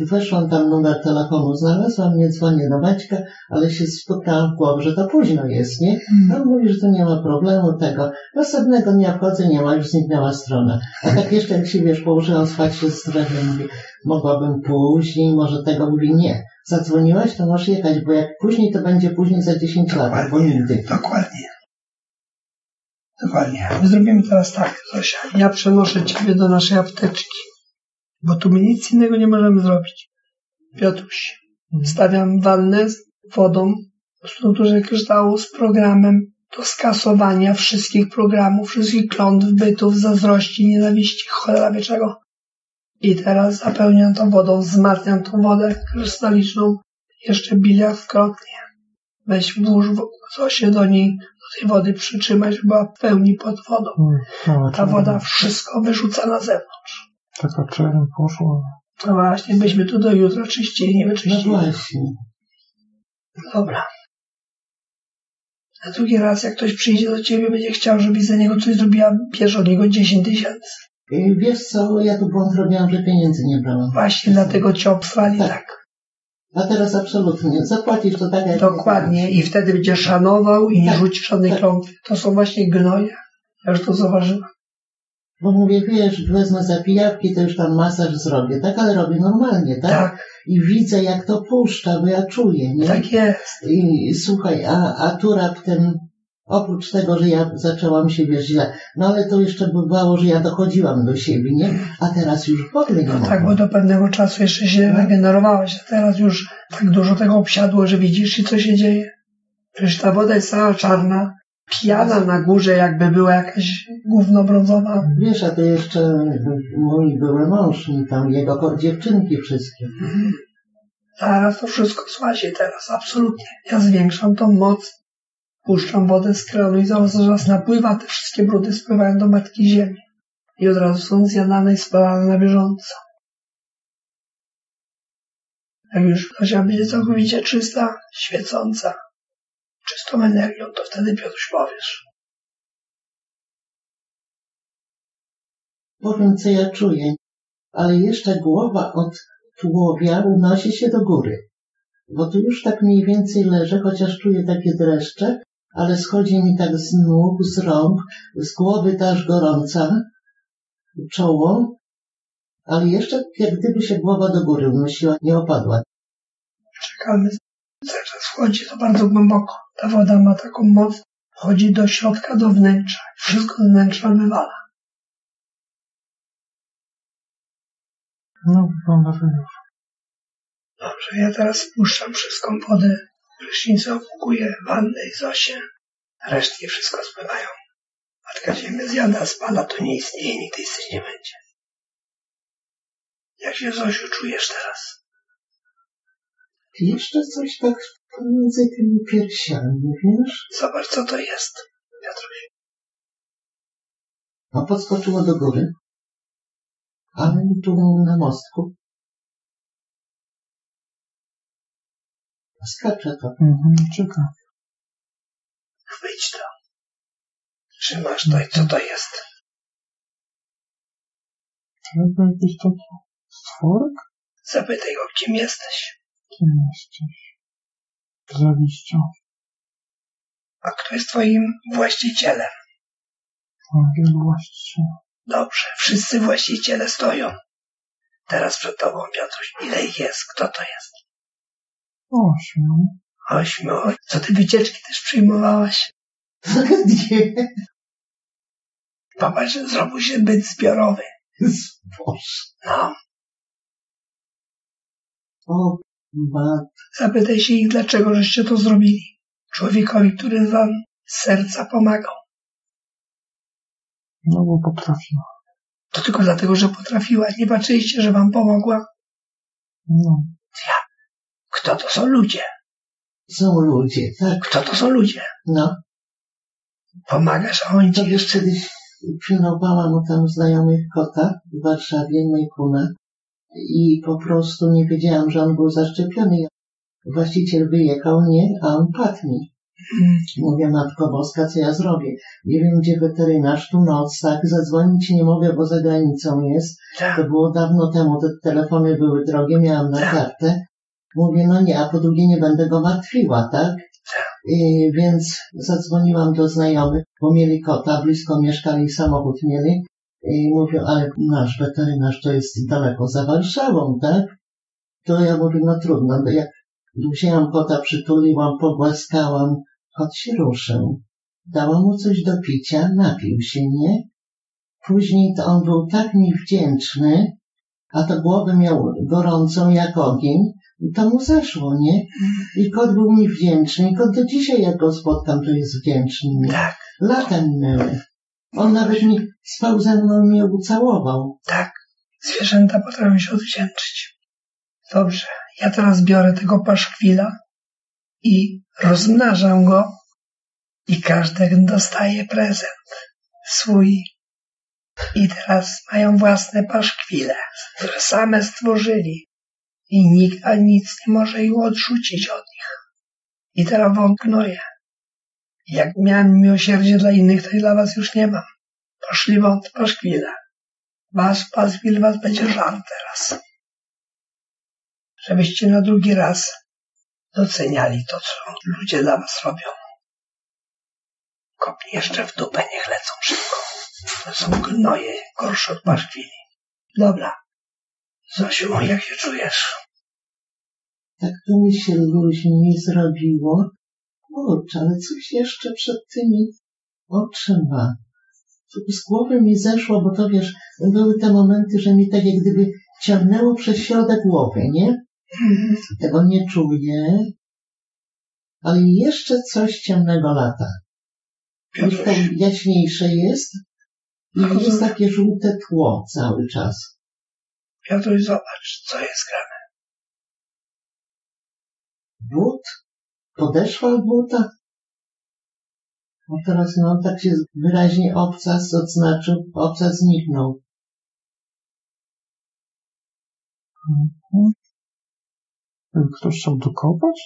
Weszłam tam, numer telefonu znalazłam, nie dzwonię do Maćka, ale się spotkałam w głowie, że to późno jest, nie? On mówi, że to nie ma problemu tego. Następnego dnia wchodzę, nie ma, już zniknęła strona. A tak jeszcze jak się, wiesz, położyłam spać się z drewnem, mówi, mogłabym później, może tego, mówi, nie. Zadzwoniłaś, to możesz jechać, bo jak później, to będzie później za 10 lat. Albo nigdy. Dokładnie. Dokładnie. My zrobimy teraz tak, Zosia. Ja przenoszę Ciebie do naszej apteczki. Bo tu my nic innego nie możemy zrobić. Piotruś, stawiam wannę z wodą, w strukturze kryształu, z programem do skasowania wszystkich programów, wszystkich klątw, bytów, zazdrości, nienawiści, cholera wie czego. I teraz zapełniam tą wodą, wzmacniam tą wodę krystaliczną, jeszcze biliardkrotnie. Weź włóż Zosię do niej, do tej wody przytrzymać, żeby była w pełni pod wodą. Ta woda wszystko wyrzuca na zewnątrz. Taka czerń poszła. No właśnie, byśmy tu do jutra czyścili, nie wyczyścili. No właśnie. Dobra. Na drugi raz, jak ktoś przyjdzie do ciebie, będzie chciał, żebyś za niego coś zrobiła, bierz od niego 10 000. Wiesz co, ja tu błąd robiłam, że pieniędzy nie brałam. Właśnie, dlatego cię obsłali, tak. A teraz absolutnie. Zapłacisz to tak, jak... Dokładnie. I wtedy będziesz szanował i nie rzucisz żadnej klątwy. To są właśnie gnoje. Ja już to zauważyłam. Bo mówię, wiesz, wezmę za pijawki, to już tam masaż zrobię, tak? Ale robię normalnie, tak? Tak. I widzę, jak to puszcza, bo ja czuję, nie? Tak jest. I słuchaj, a tu raptem, oprócz tego, że ja zaczęłam się, wiesz, źle, no ale to jeszcze bywało, że ja dochodziłam do siebie, nie? A teraz już w ogóle nie mogę. Tak, bo do pewnego czasu jeszcze się regenerowałaś, a teraz już tak dużo tego obsiadło, że widzisz i co się dzieje. Przecież ta woda jest cała czarna. Pijana na górze, jakby była jakaś gówno brązowa. Wiesz, a to jeszcze mój były mąż i tam jego dziewczynki wszystkie. Zaraz to wszystko słazi teraz, absolutnie. Ja zwiększam tą moc, puszczam wodę z kranu i zaraz napływa, te wszystkie brudy spływają do Matki Ziemi. I od razu są zjadane i spalane na bieżąco. Jak już Zosia będzie całkowicie czysta, świecąca, czystą energią, to wtedy Piotruś powiesz. Powiem, co ja czuję, ale jeszcze głowa od tułowia unosi się do góry. Bo tu już tak mniej więcej leżę, chociaż czuję takie dreszcze, ale schodzi mi tak z nóg, z rąk, z głowy też gorąca, czoło, ale jeszcze jak gdyby się głowa do góry unosiła, nie opadła. Czekamy. Cały czas wchodzi to bardzo głęboko. Ta woda ma taką moc, chodzi do środka, do wnętrza. Wszystko z wnętrza wywala. No, wygląda to już. Dobrze, ja teraz spuszczam wszystką wodę. Prysznicę opłukuję, wannę i Zosię. Resztki wszystko spływają. Matka Ziemia zjada, spala, to nie istnieje, nigdy istnieć nie będzie. Jak się, Zosiu, czujesz teraz? Jeszcze coś tak pomiędzy tymi piersiami, wiesz? Zobacz, co to jest, Piotruś. No, podskoczyło do góry, ale tu na mostku. Skacze to. Czeka. Chwyć to. Trzymasz to i co to jest? To chyba jakiś taki stworek? Zapytaj go, kim jesteś. Kim jesteś? Zawiścią. A kto jest twoim właścicielem? Moim właścicielem. Dobrze, wszyscy właściciele stoją. Teraz przed tobą, Piotruś. Ile ich jest? Kto to jest? 8. 8. Co ty wycieczki też przyjmowałaś? Nie. Popatrz, zrobił się byt zbiorowy. No. O. Zapytaj się ich, dlaczego żeście to zrobili. Człowiekowi, który wam z serca pomagał. No bo potrafiła. To tylko dlatego, że potrafiła. Nie patrzyliście, że wam pomogła? No. Ja. Kto to są ludzie? Są ludzie, tak. Kto to są ludzie? No. Pomagasz, a oni ci jeszcze... Kiedyś pilnowałam u tam znajomych kota w Warszawie, Mejkuna. I po prostu nie wiedziałam, że on był zaszczepiony. Właściciel wyjechał, nie, a on padł mi. Mówię, Matko Boska, co ja zrobię? Nie wiem, gdzie weterynarz, tu noc, tak? Zadzwonić nie mogę, bo za granicą jest. To było dawno temu, te telefony były drogie, miałam na kartę. Mówię, no nie, a po drugie nie będę go martwiła, tak? Więc zadzwoniłam do znajomych, bo mieli kota, blisko mieszkali, samochód mieli. I mówią, ale nasz weterynarz to jest daleko za Warszawą, tak? To ja mówię, no trudno, bo jak wzięłam kota, przytuliłam, pogłaskałam, kot się ruszył. Dałam mu coś do picia, napił się, nie? Później to on był tak niewdzięczny, a to głowę miał gorącą jak ogień, i to mu zeszło, nie? I kot był niewdzięczny, i kot do dzisiaj, jak go spotkam, to jest wdzięczny, nie? Tak. Lata minęły. On nawet mi spał ze mną i mnie ucałował. Tak, zwierzęta potrafią się odwdzięczyć. Dobrze, ja teraz biorę tego paszkwila i rozmnażam go i każdy dostaje prezent swój. I teraz mają własne paszkwile, które same stworzyli i nikt ani nic nie może ich odrzucić od nich. I teraz wątpię. Jak miałem miłosierdzie dla innych, to i dla was już nie mam. Poszli wąt paszkwile. Wasz paszkwil was będzie żarł teraz. Żebyście na drugi raz doceniali to, co ludzie dla was robią. Kopnij jeszcze w dupę, niech lecą szybko. To są gnoje, gorsze od paszkwili. Dobra. Zosiu, jak się czujesz? Tak to mi się luźniej zrobiło. Kurczę, ale coś jeszcze przed tymi oczyma. Z głowy mi zeszło, bo to wiesz, były te momenty, że mi tak jak gdyby ciągnęło przez środek głowy, nie? Tego nie czuję. Ale jeszcze coś ciemnego lata. Już to jaśniejsze jest i jest takie żółte tło cały czas. Piotruś, zobacz, co jest grane. But? Podeszła buta. No teraz no tak się wyraźnie obcas odznaczył, obcas zniknął. Ktoś chciał dokopać?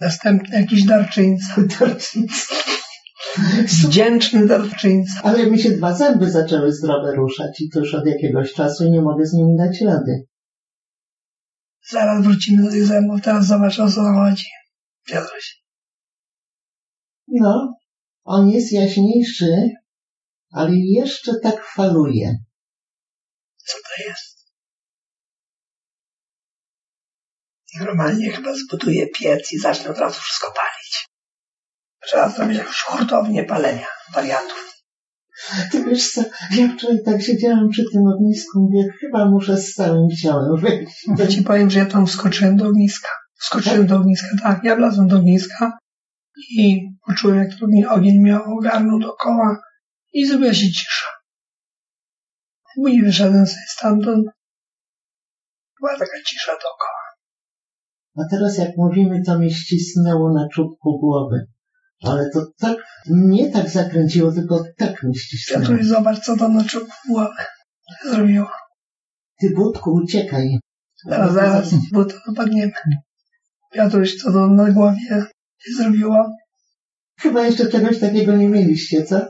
Następny jakiś darczyńca. Wdzięczny darczyńca. Ale mi się dwa zęby zaczęły zdrowe ruszać i to już od jakiegoś czasu nie mogę z nimi dać rady. Zaraz wrócimy do tych zębów, teraz zobacz, o co nam chodzi. Piotruś. No, on jest jaśniejszy, ale jeszcze tak faluje. Co to jest? Normalnie chyba zbuduje piec i zacznę od razu wszystko palić. Trzeba zrobić jakąś hurtownię palenia wariantów. Ty wiesz co, ja wczoraj tak siedziałam przy tym ognisku, mówię, chyba muszę z całym ciałem wyjść. Ja ci powiem, że ja tam wskoczyłem do ogniska. Wskoczyłem do ogniska, tak, ja wlazłem do ogniska i poczułem, jak trudny ogień mnie ogarnął dookoła i zrobiła się cisza. Później wyszedłem sobie stamtąd. Była taka cisza dookoła. A teraz jak mówimy, to mi ścisnęło na czubku głowy. Ale to tak, nie tak zakręciło, tylko tak mi ścisnęło. Piotruś, zobacz, co to na czubku głowy zrobiło. Ty, Budku, uciekaj. Zaraz, bo to dopadniemy. Piotruś, co to na głowie zrobiło? Chyba jeszcze czegoś takiego nie mieliście, co?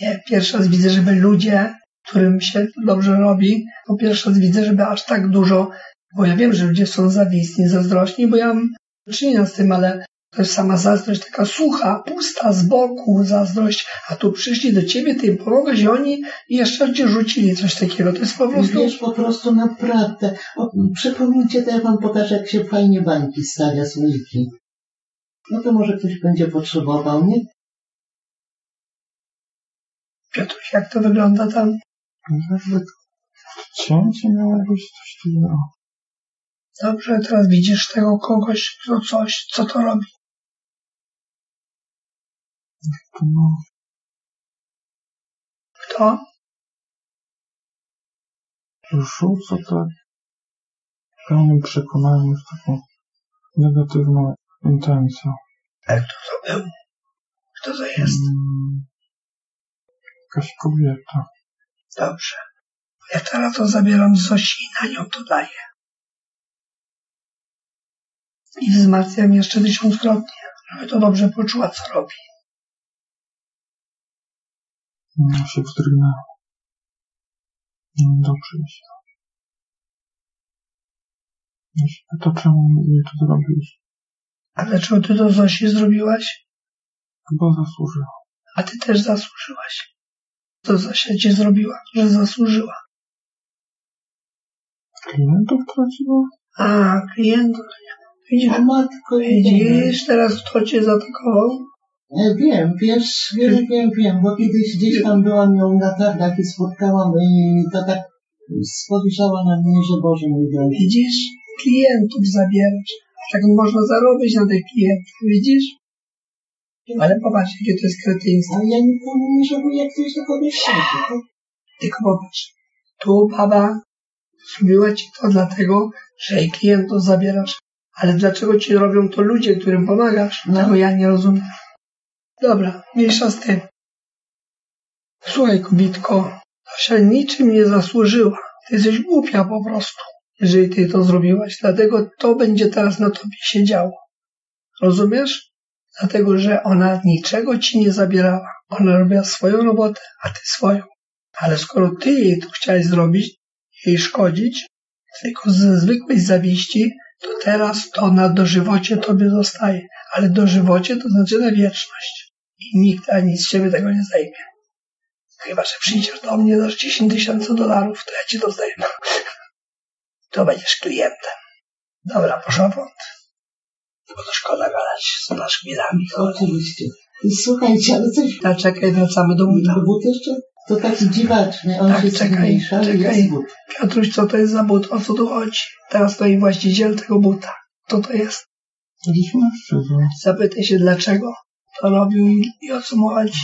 Nie, pierwszy raz widzę, żeby ludzie, którym się dobrze robi, to pierwszy raz widzę, żeby aż tak dużo, bo ja wiem, że ludzie są zawiści, zazdrośni, bo ja mam do czynienia z tym, ale to jest sama zazdrość, taka sucha, pusta, z boku zazdrość, a tu przyszli do ciebie, ty im pomogłeś i oni jeszcze cię rzucili coś takiego. To jest po prostu... Wiesz, po prostu naprawdę. Przypomnijcie, to ja wam pokażę, jak się fajnie bańki stawia, słoiki. No to może ktoś będzie potrzebował, nie? Piotruś, jak to wygląda tam? Cięcie miało jakieś coś takiego. Dobrze, teraz widzisz tego kogoś, kto coś, co to robi. Kto? Rzuca tak pełnym przekonaniem, z taką negatywną intencją. Ale kto to był? Kto to jest? Jakaś kobieta. Dobrze. Ja teraz to zabieram Zosi i na nią to daję. i wzmacniam jeszcze 1000-krotnie, żeby to dobrze poczuła, co robi. Ja się wzdrygnęłam. Dobrze mi się robi. Ja się pyta, czemu mnie to zrobiłeś? A dlaczego ty to Zosi zrobiłaś? Bo zasłużyła. A ty też zasłużyłaś. To Zosia cię zrobiła, że zasłużyła. Klientów traciła? A, klientów. Widzisz, matko, widzisz, teraz kto cię zaatakował? Wiem, wiesz, wiem, bo kiedyś gdzieś tam byłam ją na targach i spotkałam i to tak spojrzała na mnie, że Boże mój drogi. Widzisz, klientów zabierasz. Tak można zarobić na tych klientów, widzisz? Ale popatrz, jakie to jest kretyństwo. Ale ja nikomu nie żałuję, jak ktoś do kogoś siedzi. Tylko popatrz, tu baba zrobiła ci to dlatego, że jej klientów zabierasz. Ale dlaczego ci robią to ludzie, którym pomagasz? No. Tego ja nie rozumiem. Dobra, mniejsza z tym. Słuchaj, kobitko, Zosia niczym nie zasłużyła. Ty jesteś głupia po prostu, jeżeli ty to zrobiłaś. Dlatego to będzie teraz na tobie się działo. Rozumiesz? Dlatego, że ona niczego ci nie zabierała. Ona robiła swoją robotę, a ty swoją. Ale skoro ty jej to chciałeś zrobić, jej szkodzić, tylko ze zwykłej zawiści, to teraz to na dożywocie tobie zostaje. Ale dożywocie to znaczy na wieczność. I nikt ani z ciebie tego nie zajmie. Chyba, że przyjdziesz do mnie, dasz 10 000 dolarów, to ja ci to zdejmę. To będziesz klientem. Dobra, proszę wąt. Bo to szkoda gadać z paszkwilami. Oczywiście. Słuchajcie, ale coś... Ta, czekaj, wracamy do buta. But jeszcze? To taki dziwaczny. On tak, się czekaj. Piotruś, co to jest za but? O co tu chodzi? Teraz to i właściciel tego buta. Kto to jest? Jakiś mężczyzna. Zapytaj się, dlaczego to robił i o co mu chodzi.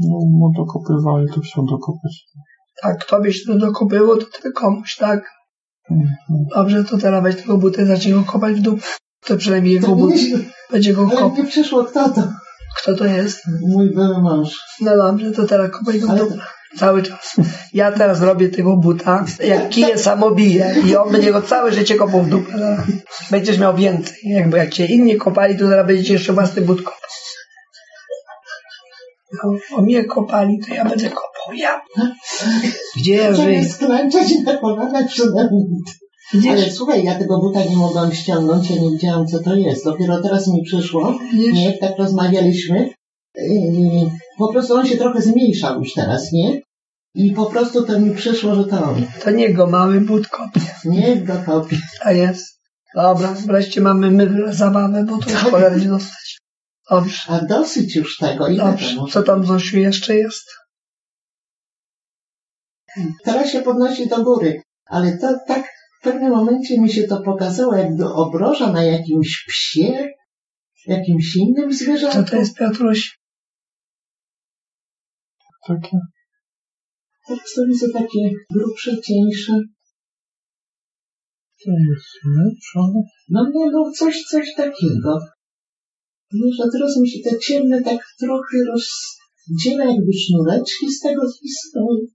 No dokopywali, to się dokopać. Tak, tobie się to dokopyło, to ty komuś, tak? Dobrze, to teraz weź tego buta i zacznij go kopać w dół. To przynajmniej jego but będzie go kopać. Nie przyszło, kto to? Kto to jest? Mój były mąż. No dobrze, to teraz kopaj go w dół. Cały czas. Ja teraz robię tego buta, jak kije samobiję i on będzie go całe życie kopał w dupę. Będziesz miał więcej. Jakby jak cię inni kopali, to teraz będziecie jeszcze własny but kopał. No, o mnie kopali, to ja będę kopał. Ja. Gdzie ja żyję? Chcę sklęczać i napowiadać przede mną. Ale słuchaj, ja tego buta nie mogłam ściągnąć, ja nie wiedziałam, co to jest. Dopiero teraz mi przyszło, jak tak rozmawialiśmy. I po prostu on się trochę zmniejszał już teraz, nie? I po prostu to mi przyszło, że to on. To nie go mały but kopie. Niech go kopie. A jest. Dobra, wreszcie mamy my zabawę, bo to już pora będzie dostać. Dobrze. A dosyć już tego. I dobrze. Co tam, Zosiu, jeszcze jest? Teraz się podnosi do góry, ale to tak w pewnym momencie mi się to pokazało, jak do obroża na jakimś psie, jakimś innym zwierzęciu. Co to jest, Piotruś? Takie. Teraz to widzę takie grubsze, cieńsze. To jest lepsze. No nie, no coś takiego. Wiesz, a teraz mi się te ciemne tak trochę rozdziela jakby sznureczki z tego historii.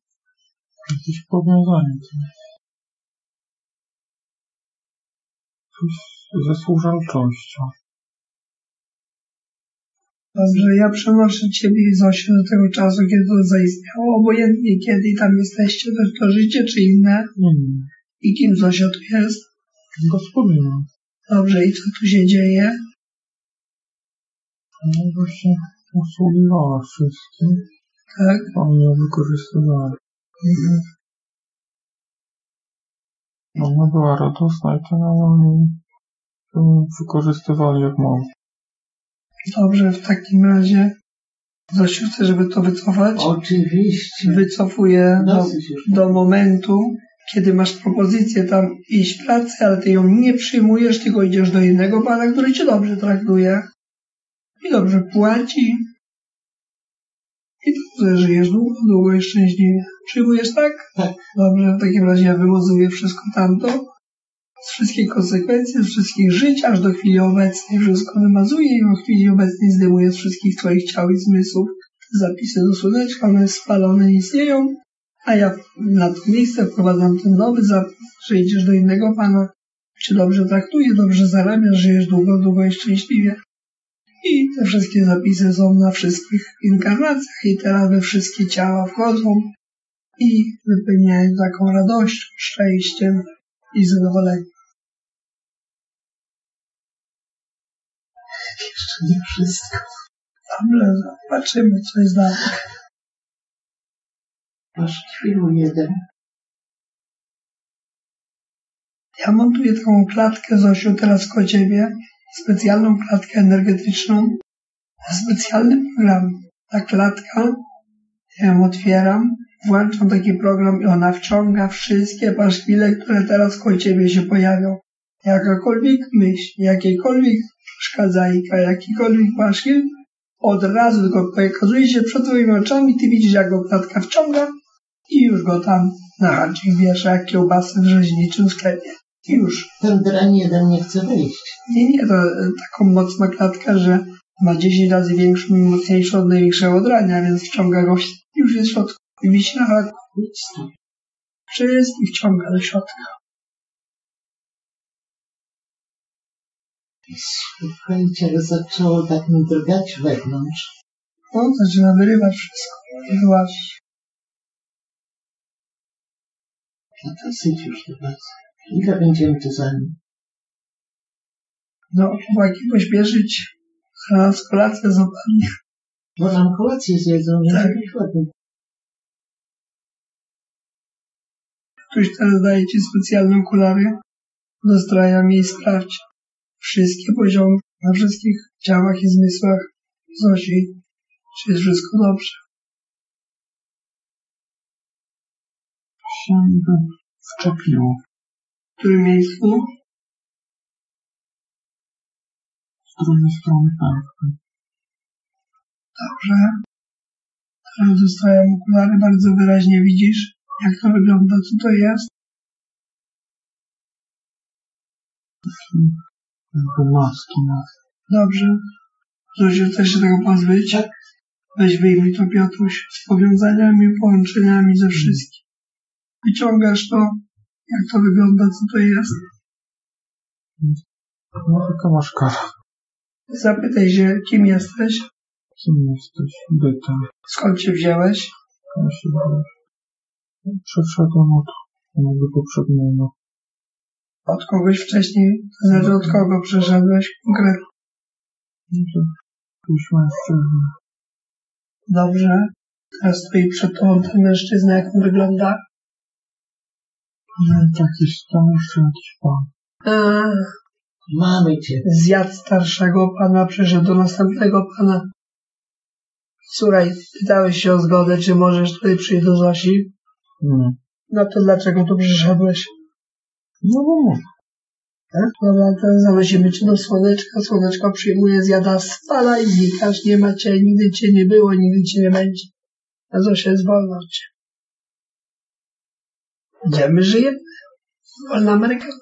Jakieś powiązanie. Coś ze służalczością. Dobrze, ja przenoszę ciebie i Zosię do tego czasu, kiedy to zaistniało, obojętnie kiedy tam jesteście, to życie czy inne. Mm. I kim Zosia tu jest? Gospodynią. Dobrze, i co tu się dzieje? No właśnie usługiwała wszystkim. Tak? Oni ją wykorzystywali. Mhm. Ona była radosna i to oni wykorzystywali jak mogą. Dobrze, w takim razie Zosiu chce, żeby to wycofać? Oczywiście. Wycofuję do momentu, kiedy masz propozycję tam iść pracy, ale ty ją nie przyjmujesz, tylko idziesz do innego pana, który cię dobrze traktuje i dobrze płaci i dobrze żyjesz długo i szczęśliwie. Przyjmujesz, tak? Tak. Dobrze, w takim razie ja wywozuję wszystko tamto. Z wszystkich konsekwencji, z wszystkich żyć, aż do chwili obecnej wszystko wymazuję i w chwili obecnej zdejmuję z wszystkich twoich ciał i zmysłów. Zapisy do słoneczka, one spalone, nie istnieją, a ja na to miejsce wprowadzam ten nowy zapis, że idziesz do innego pana, Cię dobrze traktuje, dobrze zarabia, żyjesz długo i szczęśliwie. I te wszystkie zapisy są na wszystkich inkarnacjach i teraz we wszystkie ciała wchodzą i wypełniają taką radością, szczęściem i zadowoleniem. Jeszcze nie wszystko. Dobrze, zobaczymy, co jest dalej. Masz chwilę jeden. Ja montuję taką klatkę, Zosiu, teraz koło Ciebie. Specjalną klatkę energetyczną. Specjalny program. Ta klatka, ja ją otwieram, włączam taki program i ona wciąga wszystkie paszwile, które teraz koło Ciebie się pojawią. Jakakolwiek myśl, jakiejkolwiek przeszkadzajka, jakikolwiek paszwil, od razu go pokazuje się przed Twoimi oczami, Ty widzisz, jak go klatka wciąga i już go tam na haczyk wiesza, jak kiełbasy w rzeźniczym sklepie. I już. Ten drań jeden nie chce wyjść. Nie, to taką mocna klatka, że ma 10 razy większą i mocniejszą od największego drania, więc wciąga go, już jest w środku. I wisi na haku. Wszystkich wciąga do środka. Słuchajcie, ale zaczęło tak mi drgać wewnątrz. No, zaczyna wyrywać wszystko i wyłazić. No to syć już do was. Ile będziemy tu za nim? No, chyba jakiegoś bieżyć. Zaraz kolację zobaczmy. Bo nam kolację zjedzą, tak. Żeby być ładnie. Ktoś teraz daje Ci specjalne okulary. Dostrajam je i sprawdź. Wszystkie poziomy, na wszystkich ciałach i zmysłach Zosi. Czy jest wszystko dobrze? Się wczepiło. W którym miejscu? Z drugiej strony pękły. Dobrze. Teraz dostrajam okulary, bardzo wyraźnie widzisz, jak to wygląda, co to jest. Jakby maski. Dobrze. Zosiu, chcesz się tego pozbyć? Tak. Weź wyjmij to, Piotruś, z powiązaniami, połączeniami ze wszystkim. Wyciągasz to, jak to wygląda, co to jest. No, tylko masz karę. Zapytaj się, kim jesteś? Kim jesteś? Byta. Skąd się wziąłeś? Ja się wziąłem. Przeszedłem od mojego poprzedniego. Od kogoś wcześniej? To znaczy, od kogo przeszedłeś konkretnie? Jakiś mężczyzna. Dobrze. Teraz stoi przed tobą ten mężczyzna, jak on wygląda? No, taki starszy jakiś pan. Mamy cię. Zjadł starszego pana, przyszedł do następnego pana. Słuchaj, pytałeś się o zgodę, czy możesz tutaj przyjść do Zosi? Nie. No to dlaczego tu przyszedłeś? No bo mówię. Tak? Dobra, teraz zanosimy cię do słoneczka. Słoneczko przyjmuje, zjada z pana i znikasz. Nie ma cię, nigdy cię nie było, nigdy cię nie będzie. A Zosia jest wolna od ciebie. Gdzie my żyjemy? Wolna Amerykanka.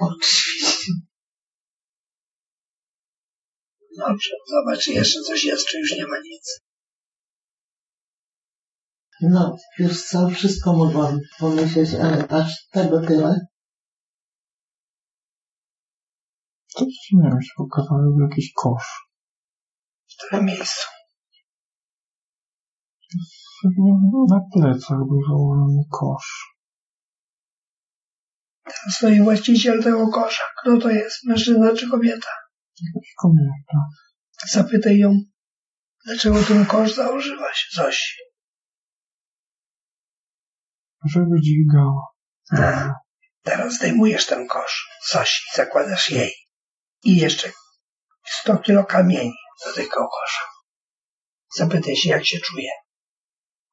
Oczywiście. Dobrze, zobacz, jeszcze coś jest, czy już nie ma nic. No, już co, wszystko mogłam pomyśleć, ale aż tego tyle. To ci nie wiem, się pokazały w jakiś kosz. W którym miejscu? Na plecach był kosz. Tam stoi właściciel tego kosza. Kto to jest? Mężczyzna czy kobieta? Kobieta. Zapytaj ją, dlaczego ten kosz założyłaś, Zosi? Żeby dźwigała. Teraz zdejmujesz ten kosz, Zosi, zakładasz jej. I jeszcze 100 kilo kamieni do tego kosza. Zapytaj się, jak się czuje.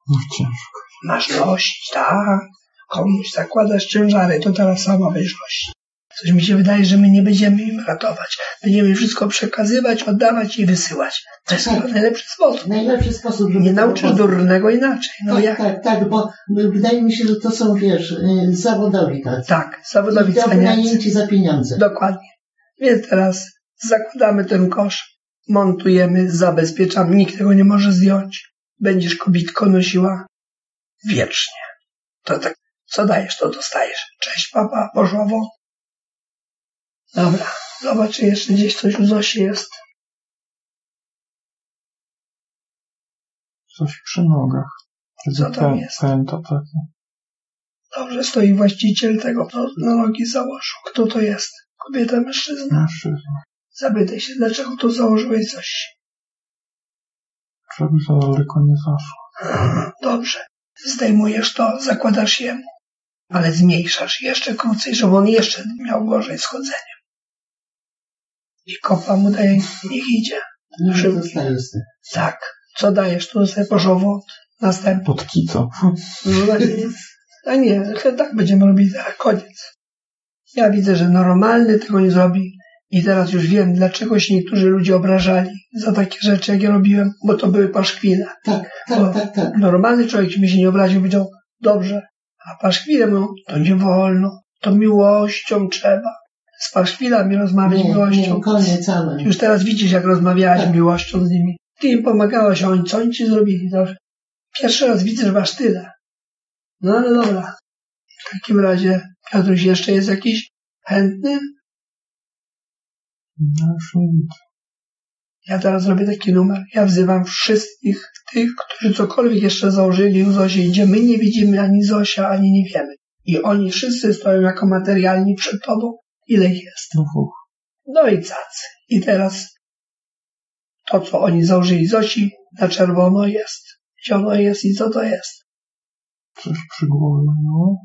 No ciężko. Masz nosić, tak? Komuś zakładasz ciężary, to teraz sama będziesz nosić. Coś mi się wydaje, że my nie będziemy im ratować. Będziemy wszystko przekazywać, oddawać i wysyłać. To jest tak. Najlepszy sposób. Najlepszy sposób. Nie nauczysz durnego inaczej. No tak, jak? Tak, bo wydaje mi się, że to są, wiesz, zawodowi tacy. Tak, zawodowi ceniacy. Za pieniądze. Dokładnie. Więc teraz zakładamy ten kosz, montujemy, zabezpieczamy. Nikt tego nie może zdjąć. Będziesz kobitko nosiła wiecznie. To tak, co dajesz, to dostajesz. Cześć, papa, poszło. Dobra, zobacz, czy jeszcze gdzieś coś u Zosi jest. Coś przy nogach. Co tam jest? Pęta takie. Dobrze, stoi właściciel tego, co na nogi założył. Kto to jest? Kobieta, mężczyzna? Mężczyzna. Zapytaj się, dlaczego tu założyłeś coś? Żeby za daleko nie zaszło. Dobrze. Zdejmujesz to, zakładasz jemu. Ale zmniejszasz jeszcze krócej, żeby on jeszcze miał gorzej schodzenie. I kopa mu daje, niech idzie. Tak. Co dajesz? Tu dostaje pożowo. Następny. Pod kico. No nie, tak będziemy robić, tak, koniec. Ja widzę, że normalny tego nie zrobi. I teraz już wiem, dlaczego się niektórzy ludzie obrażali za takie rzeczy, jak ja robiłem, bo to były paszkwile. Tak. Normalny człowiek mi się nie obraził, powiedział, dobrze, a paszkwile mówią, to nie wolno, to miłością trzeba. Z paszkwilami rozmawiać miłością. Nie, koniec, ale... Już teraz widzisz, jak rozmawiałaś miłością z nimi. Ty im pomagałaś, oni co oni ci zrobili? Dobrze. Pierwszy raz widzę, że masz tyle. No ale dobra. W takim razie, Piotruś, jeszcze jest jakiś chętny? Ja teraz robię taki numer. Ja wzywam wszystkich tych, którzy cokolwiek jeszcze założyli u Zosi, gdzie my nie widzimy ani Zosia, ani nie wiemy. I oni wszyscy stoją jako materialni przed tobą. Ile ich jest? No i cacy. I teraz to, co oni założyli Zosi, na czerwono jest. Gdzie ono jest i co to jest? Coś przy głowie, no.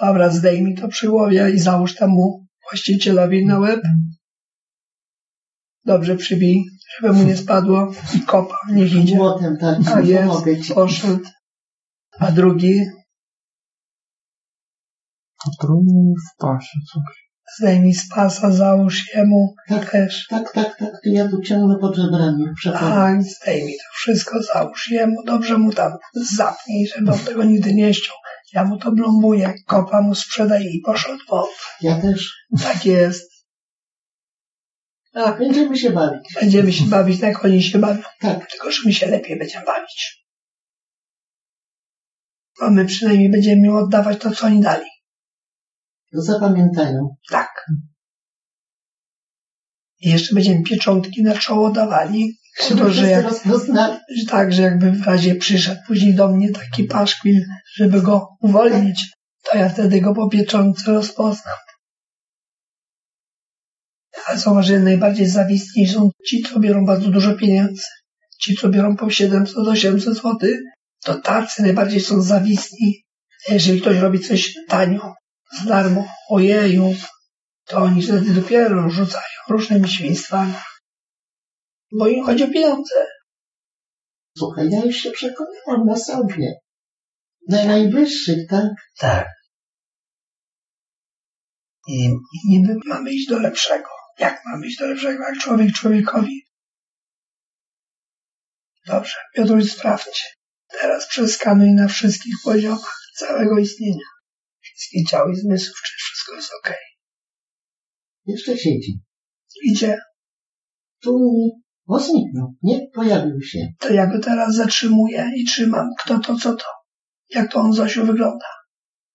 Dobra, zdejmij to przy głowie i załóż temu właścicielowi na łeb. Dobrze przybij, żeby mu nie spadło i kopa, niech idzie. Młotem, tak, a jest, poszedł. A drugi? A drugi w pasie coś. Zdejmij z pasa, załóż jemu też. Tak, ja tu ciągnę pod żebrami. A, zdejmij to wszystko, załóż jemu, dobrze mu tam zapnij, żeby on tego nigdy nie ściął. Ja mu to blombuję, kopa mu sprzedaj i poszedł wąt. Ja też. Tak jest. Tak, będziemy się bawić. Będziemy się bawić, tak oni się bawią. Tak. Tylko, że my się lepiej będziemy bawić. A my przynajmniej będziemy im oddawać to, co oni dali. Zapamiętają. Tak. I jeszcze będziemy pieczątki na czoło dawali. To, że jak, tak, że jakby w razie przyszedł później do mnie taki paszkwil, żeby go uwolnić, to ja wtedy go po pieczątce rozpoznam. Ale zobacz, że najbardziej zawistni są ci, co biorą bardzo dużo pieniędzy. Ci, co biorą po 700-800 zł, to tacy najbardziej są zawistni. Jeżeli ktoś robi coś tanio, za darmo, ojeju, to oni wtedy dopiero rzucają różnymi świństwami. Bo im chodzi o pieniądze. Słuchaj, ja już się przekonałam na sobie. Na najwyższych, tak? Tak. I niby mamy iść do lepszego. Jak mamy iść do lepszego? Jak człowiek człowiekowi? Dobrze, Piotruś, sprawdź. Teraz przeskanuj na wszystkich poziomach całego istnienia. Wszystkie ciała i zmysłów, czy wszystko jest ok. Jeszcze siedzi. Idzie. Tu nie zniknął, nie pojawił się. To ja go teraz zatrzymuję i trzymam. Kto to, co to? Jak to on, Zosiu, wygląda?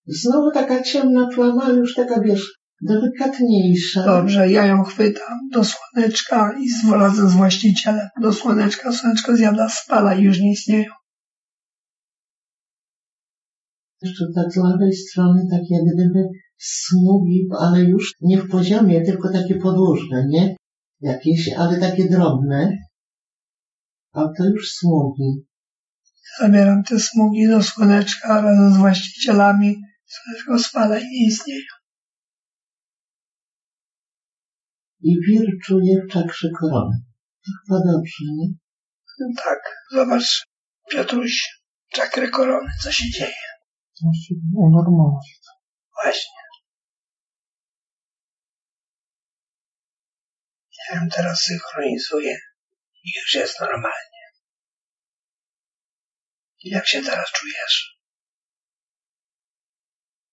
Znowu taka ciemna plama, ale już taka, wiesz, delikatniejsza. Dobrze, ja ją chwytam do słoneczka i razem z właścicielem do słoneczka. Słoneczko zjada, spala i już nie istnieją. Jeszcze tak z lewej strony, tak jak gdyby smugi, ale już nie w poziomie, tylko takie podłużne, nie? Jakieś, ale takie drobne. A to już smugi. Zabieram te smugi do słoneczka razem z właścicielami. Słoneczko spala i nie istnieją. I wir czuje w czakrze korony. To chyba dobrze, nie? Tak. Zobacz, Piotruś, czakrę korony. Co się dzieje? To się unormować. Właśnie. Ja ją teraz synchronizuję i już jest normalnie. Jak się teraz czujesz?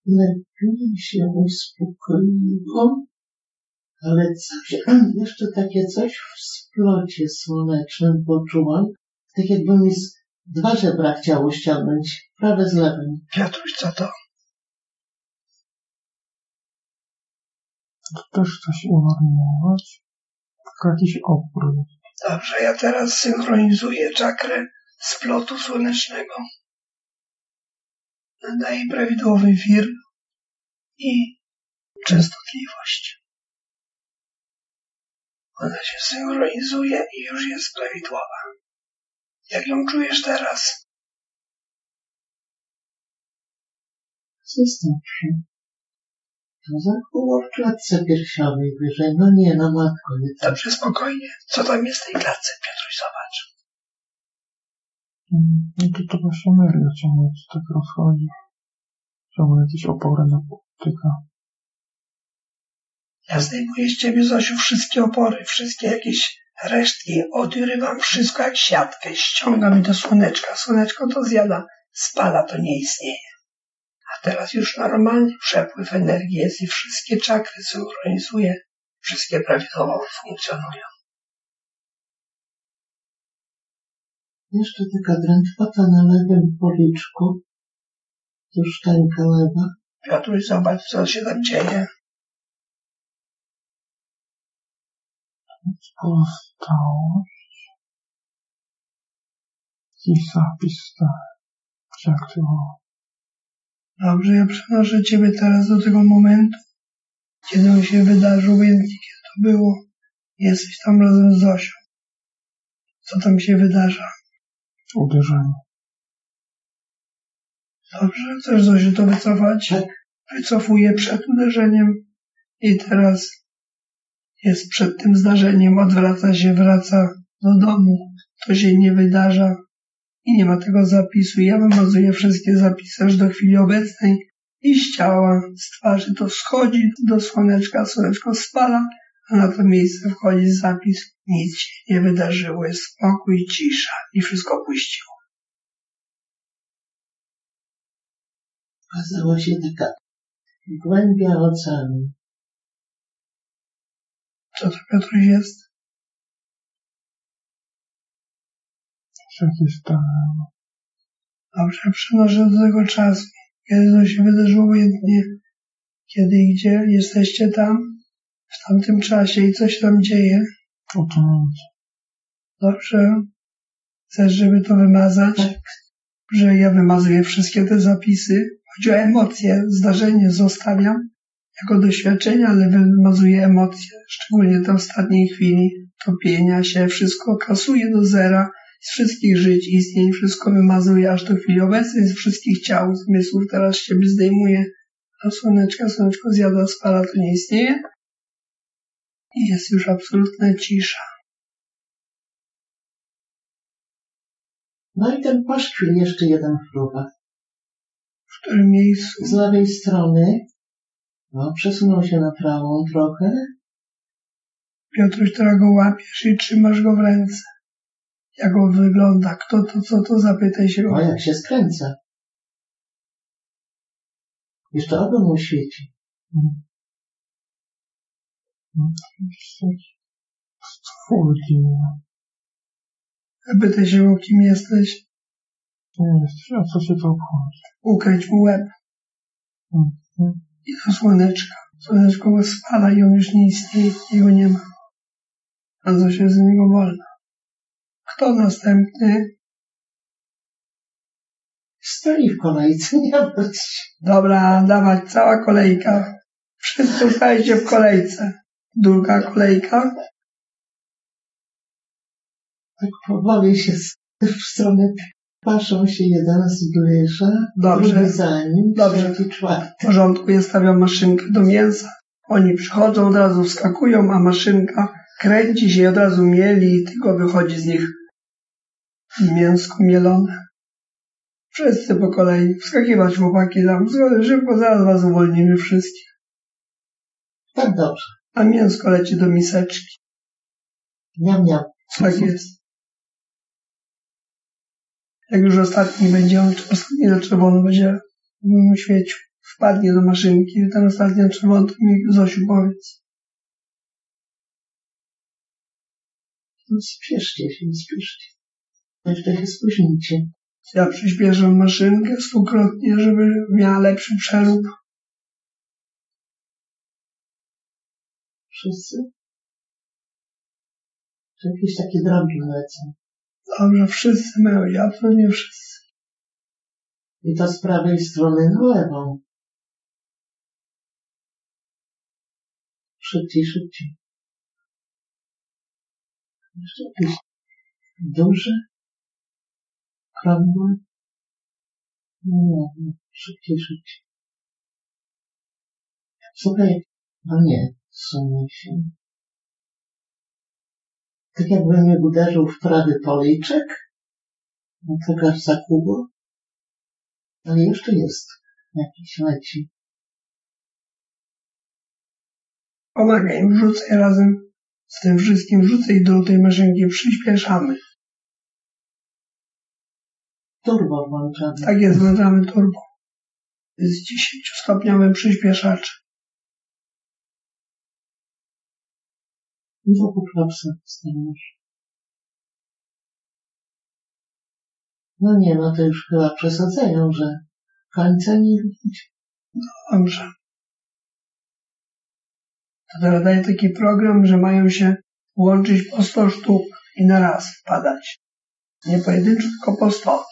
Lepiej się uspokoiło, ale jeszcze takie coś w splocie słonecznym poczułam, tak jakby mi dwa żebra chciało ściągnąć, prawe z lewym. Piotruś, co to? to też coś unormować. Tylko jakiś opór. Dobrze, ja teraz synchronizuję czakrę z plotu słonecznego. Nadaję prawidłowy wir i częstotliwość. Ona się synchronizuje i już jest prawidłowa. Jak ją czujesz teraz? Zastanawiam się. Zakuło w klatce piersiowej wyżej. No nie, no matko. Nie. Dobrze, spokojnie. Co tam jest w tej klatce, Piotruś, zobacz. No to wasza energia ciągle się tak rozchodzi. Ciągle jakieś opory napotyka. Ja zdejmuję z ciebie, Zosiu, wszystkie opory, wszystkie jakieś resztki. Odrywam wszystko jak siatkę. Ściągam je do słoneczka. Słoneczko to zjada, spala, to nie istnieje. A teraz już normalny przepływ energii jest i wszystkie czakry synchronizuje. Wszystkie prawidłowo funkcjonują. Jeszcze taka drętwata na lewym policzku. Tuż tańka lewa. Piotruś, zobacz, co się tam dzieje. Postałość. I zapis przeaktywował. Dobrze, ja przenoszę ciebie teraz do tego momentu, kiedy on się wydarzył, obojętnie kiedy to było. Jesteś tam razem z Zosią. Co tam się wydarza? Uderzenie. Dobrze, chcesz, Zosiu, to wycofać? Tak. Wycofuję przed uderzeniem i teraz jest przed tym zdarzeniem, odwraca się, wraca do domu. To się nie wydarza. I nie ma tego zapisu. Ja wymazuję wszystkie zapisy aż do chwili obecnej i z ciała, z twarzy to schodzi do słoneczka, słoneczko spala, a na to miejsce wchodzi zapis. Nic się nie wydarzyło, jest spokój, cisza i wszystko puściło. Okazała się taka głębia oceanu. Co to, Piotruś, jest? Jakieś tam. Dobrze, przenoszę do tego czasu, kiedy to się wydarzyło, obojętnie kiedy i gdzie jesteście tam, w tamtym czasie i co się tam dzieje. Dobrze. Chcesz, żeby to wymazać? Że ja wymazuję wszystkie te zapisy. Chodzi o emocje, zdarzenie zostawiam jako doświadczenie, ale wymazuję emocje, szczególnie te ostatniej chwili, topienia się, wszystko kasuje do zera. Z wszystkich żyć, istnień, wszystko wymazuję aż do chwili obecnej, z wszystkich ciał, zmysłów. Teraz się zdejmuje do słoneczka, słoneczko zjada, spala, to nie istnieje. I jest już absolutna cisza. No i ten paszkwil, jeszcze jeden próba. W którym miejscu? Z lewej strony. No, przesunął się na prawą trochę. Piotruś, teraz go łapiesz i trzymasz go w ręce. Jak on wygląda? Kto to, co to? Zapytaj się go. O, jak się skręca. Jeszcze ogon mu świeci. Zapytaj się go, kim jesteś. Nie jesteś, a co się to obchodzi? Ukryć mu łeb. I to słoneczko. Słoneczko go spala i on już nie istnieje, jego nie ma. A co się z niego wolno? Kto następny? Stoi w kolejce, nie bądź. Dobra, dawać, cała kolejka. Wszyscy stajcie w kolejce. Druga kolejka. Tak powoli się w stronę paszą się, jeden zbliża. Dobrze. Za nim. Dobrze. W porządku, ja stawiam maszynkę do mięsa. Oni przychodzą, od razu wskakują, a maszynka kręci się i od razu mieli i tylko wychodzi z nich mięsko mielone. Wszyscy po kolei. Wskakiwać, chłopaki, tam szybko, zaraz was uwolnimy wszystkich. Tak, dobrze. A mięsko leci do miseczki. Miam, miam. Tak jest. Jak już ostatni będzie, on ostatni na czerwono będzie świecił. Wpadnie do maszynki i ten ostatni na czerwono, to mi, Zosiu, powiedz. No spieszcie się. Jeszcze się spóźnicie. Ja przyspieszę maszynkę 100-krotnie, żeby miała lepszy przerób. Wszyscy? Czy jakieś takie drobne lecą? Dobrze, wszyscy mają jabłko, nie wszyscy. I to z prawej strony na lewą. Szybciej, szybciej. Jeszcze jakieś duże, krągłe. No, szybciej, szybciej. Słuchaj, no nie, sunie się. Tak jakbym je uderzył w prawy policzek, no tak aż za kubo. Ale jeszcze jest jakiś leci. Pomagaj, wrzucaj razem z tym wszystkim, wrzucaj do tej maszynki, przyspieszamy. Turbo włączamy. Tak jest, włączamy turbo. Z 10-stopniowym przyspieszaczem. Wokół klapsa stajesz. No nie, no to już chyba przesadzają, że końca nie widać. No dobrze. To teraz daję taki program, że mają się łączyć po 100 sztuk i na raz wpadać. Nie pojedynczo, tylko po 100.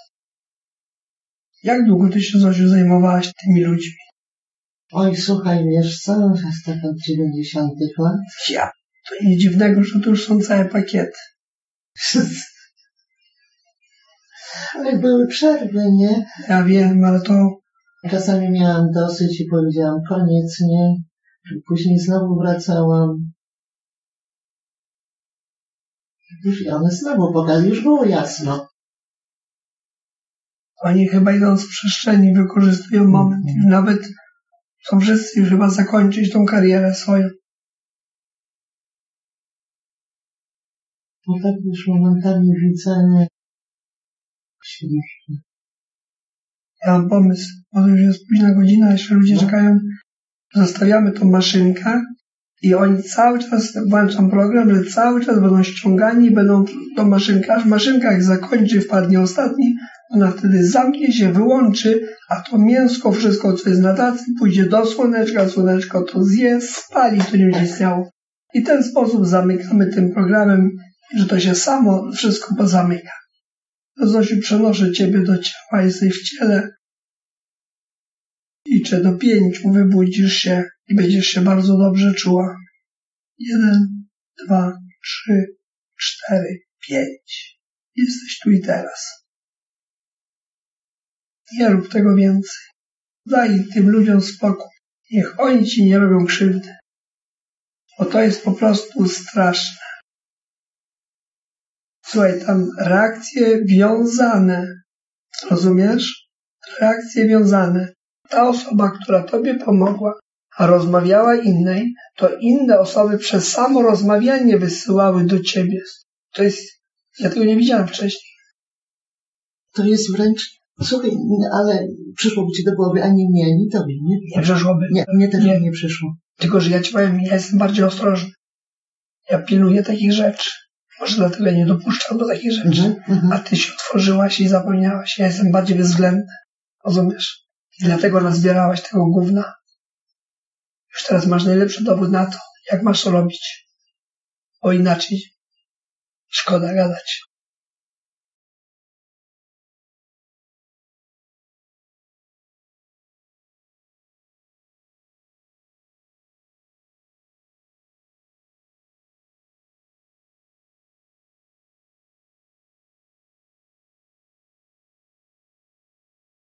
Jak długo ty się, Zosiu, zajmowałaś tymi ludźmi? Oj, słuchaj, wiesz co, jest tak od 90 lat. Ja. To nic dziwnego, że tu już są całe pakiety. Ale były przerwy, nie? Ja wiem, ale to... Czasami miałam dosyć i powiedziałam koniec, nie? Później znowu wracałam. I one znowu pokazały, już było jasno. Oni chyba idąc w przestrzeni wykorzystują moment. Nawet są wszyscy już chyba zakończyć tą karierę swoją. No tak już momentami widzę. Ja mam pomysł, bo to już jest późna godzina, jeszcze ludzie czekają. Zostawiamy tą maszynkę i oni cały czas włączą program, że cały czas będą ściągani i będą tą maszynkę, aż maszynka jak zakończy, wpadnie ostatni, ona wtedy zamknie się, wyłączy, a to mięsko, wszystko co jest na tacy, pójdzie do słoneczka, słoneczko to zje, spali, to nie będzie istniało. I w ten sposób zamykamy tym programem, że to się samo wszystko pozamyka. To Zosiu, przenoszę ciebie do ciała, jesteś w ciele. Liczę do 5, wybudzisz się i będziesz się bardzo dobrze czuła. 1, 2, 3, 4, 5. Jesteś tu i teraz. Nie rób tego więcej. Daj tym ludziom spokój. Niech oni ci nie robią krzywdy. Bo to jest po prostu straszne. Słuchaj, tam reakcje wiązane. Rozumiesz? Reakcje wiązane. Ta osoba, która tobie pomogła, a rozmawiała innej, to inne osoby przez samo rozmawianie wysyłały do ciebie. To jest... Ja tego nie widziałam wcześniej. To jest wręcz... Słuchaj, ale przyszłoby ci do głowy ani mnie, ani tobie, nie? Nie przyszłoby. Nie, mnie też nie przyszło. Tylko, że ja ci powiem, ja jestem bardziej ostrożny. Ja pilnuję takich rzeczy. Może dlatego ja nie dopuszczam do takich rzeczy. A ty się otworzyłaś i zapomniałaś. Ja jestem bardziej bezwzględny. Rozumiesz? I dlatego nazbierałaś tego gówna. Już teraz masz najlepszy dowód na to, jak masz to robić. Bo inaczej szkoda gadać.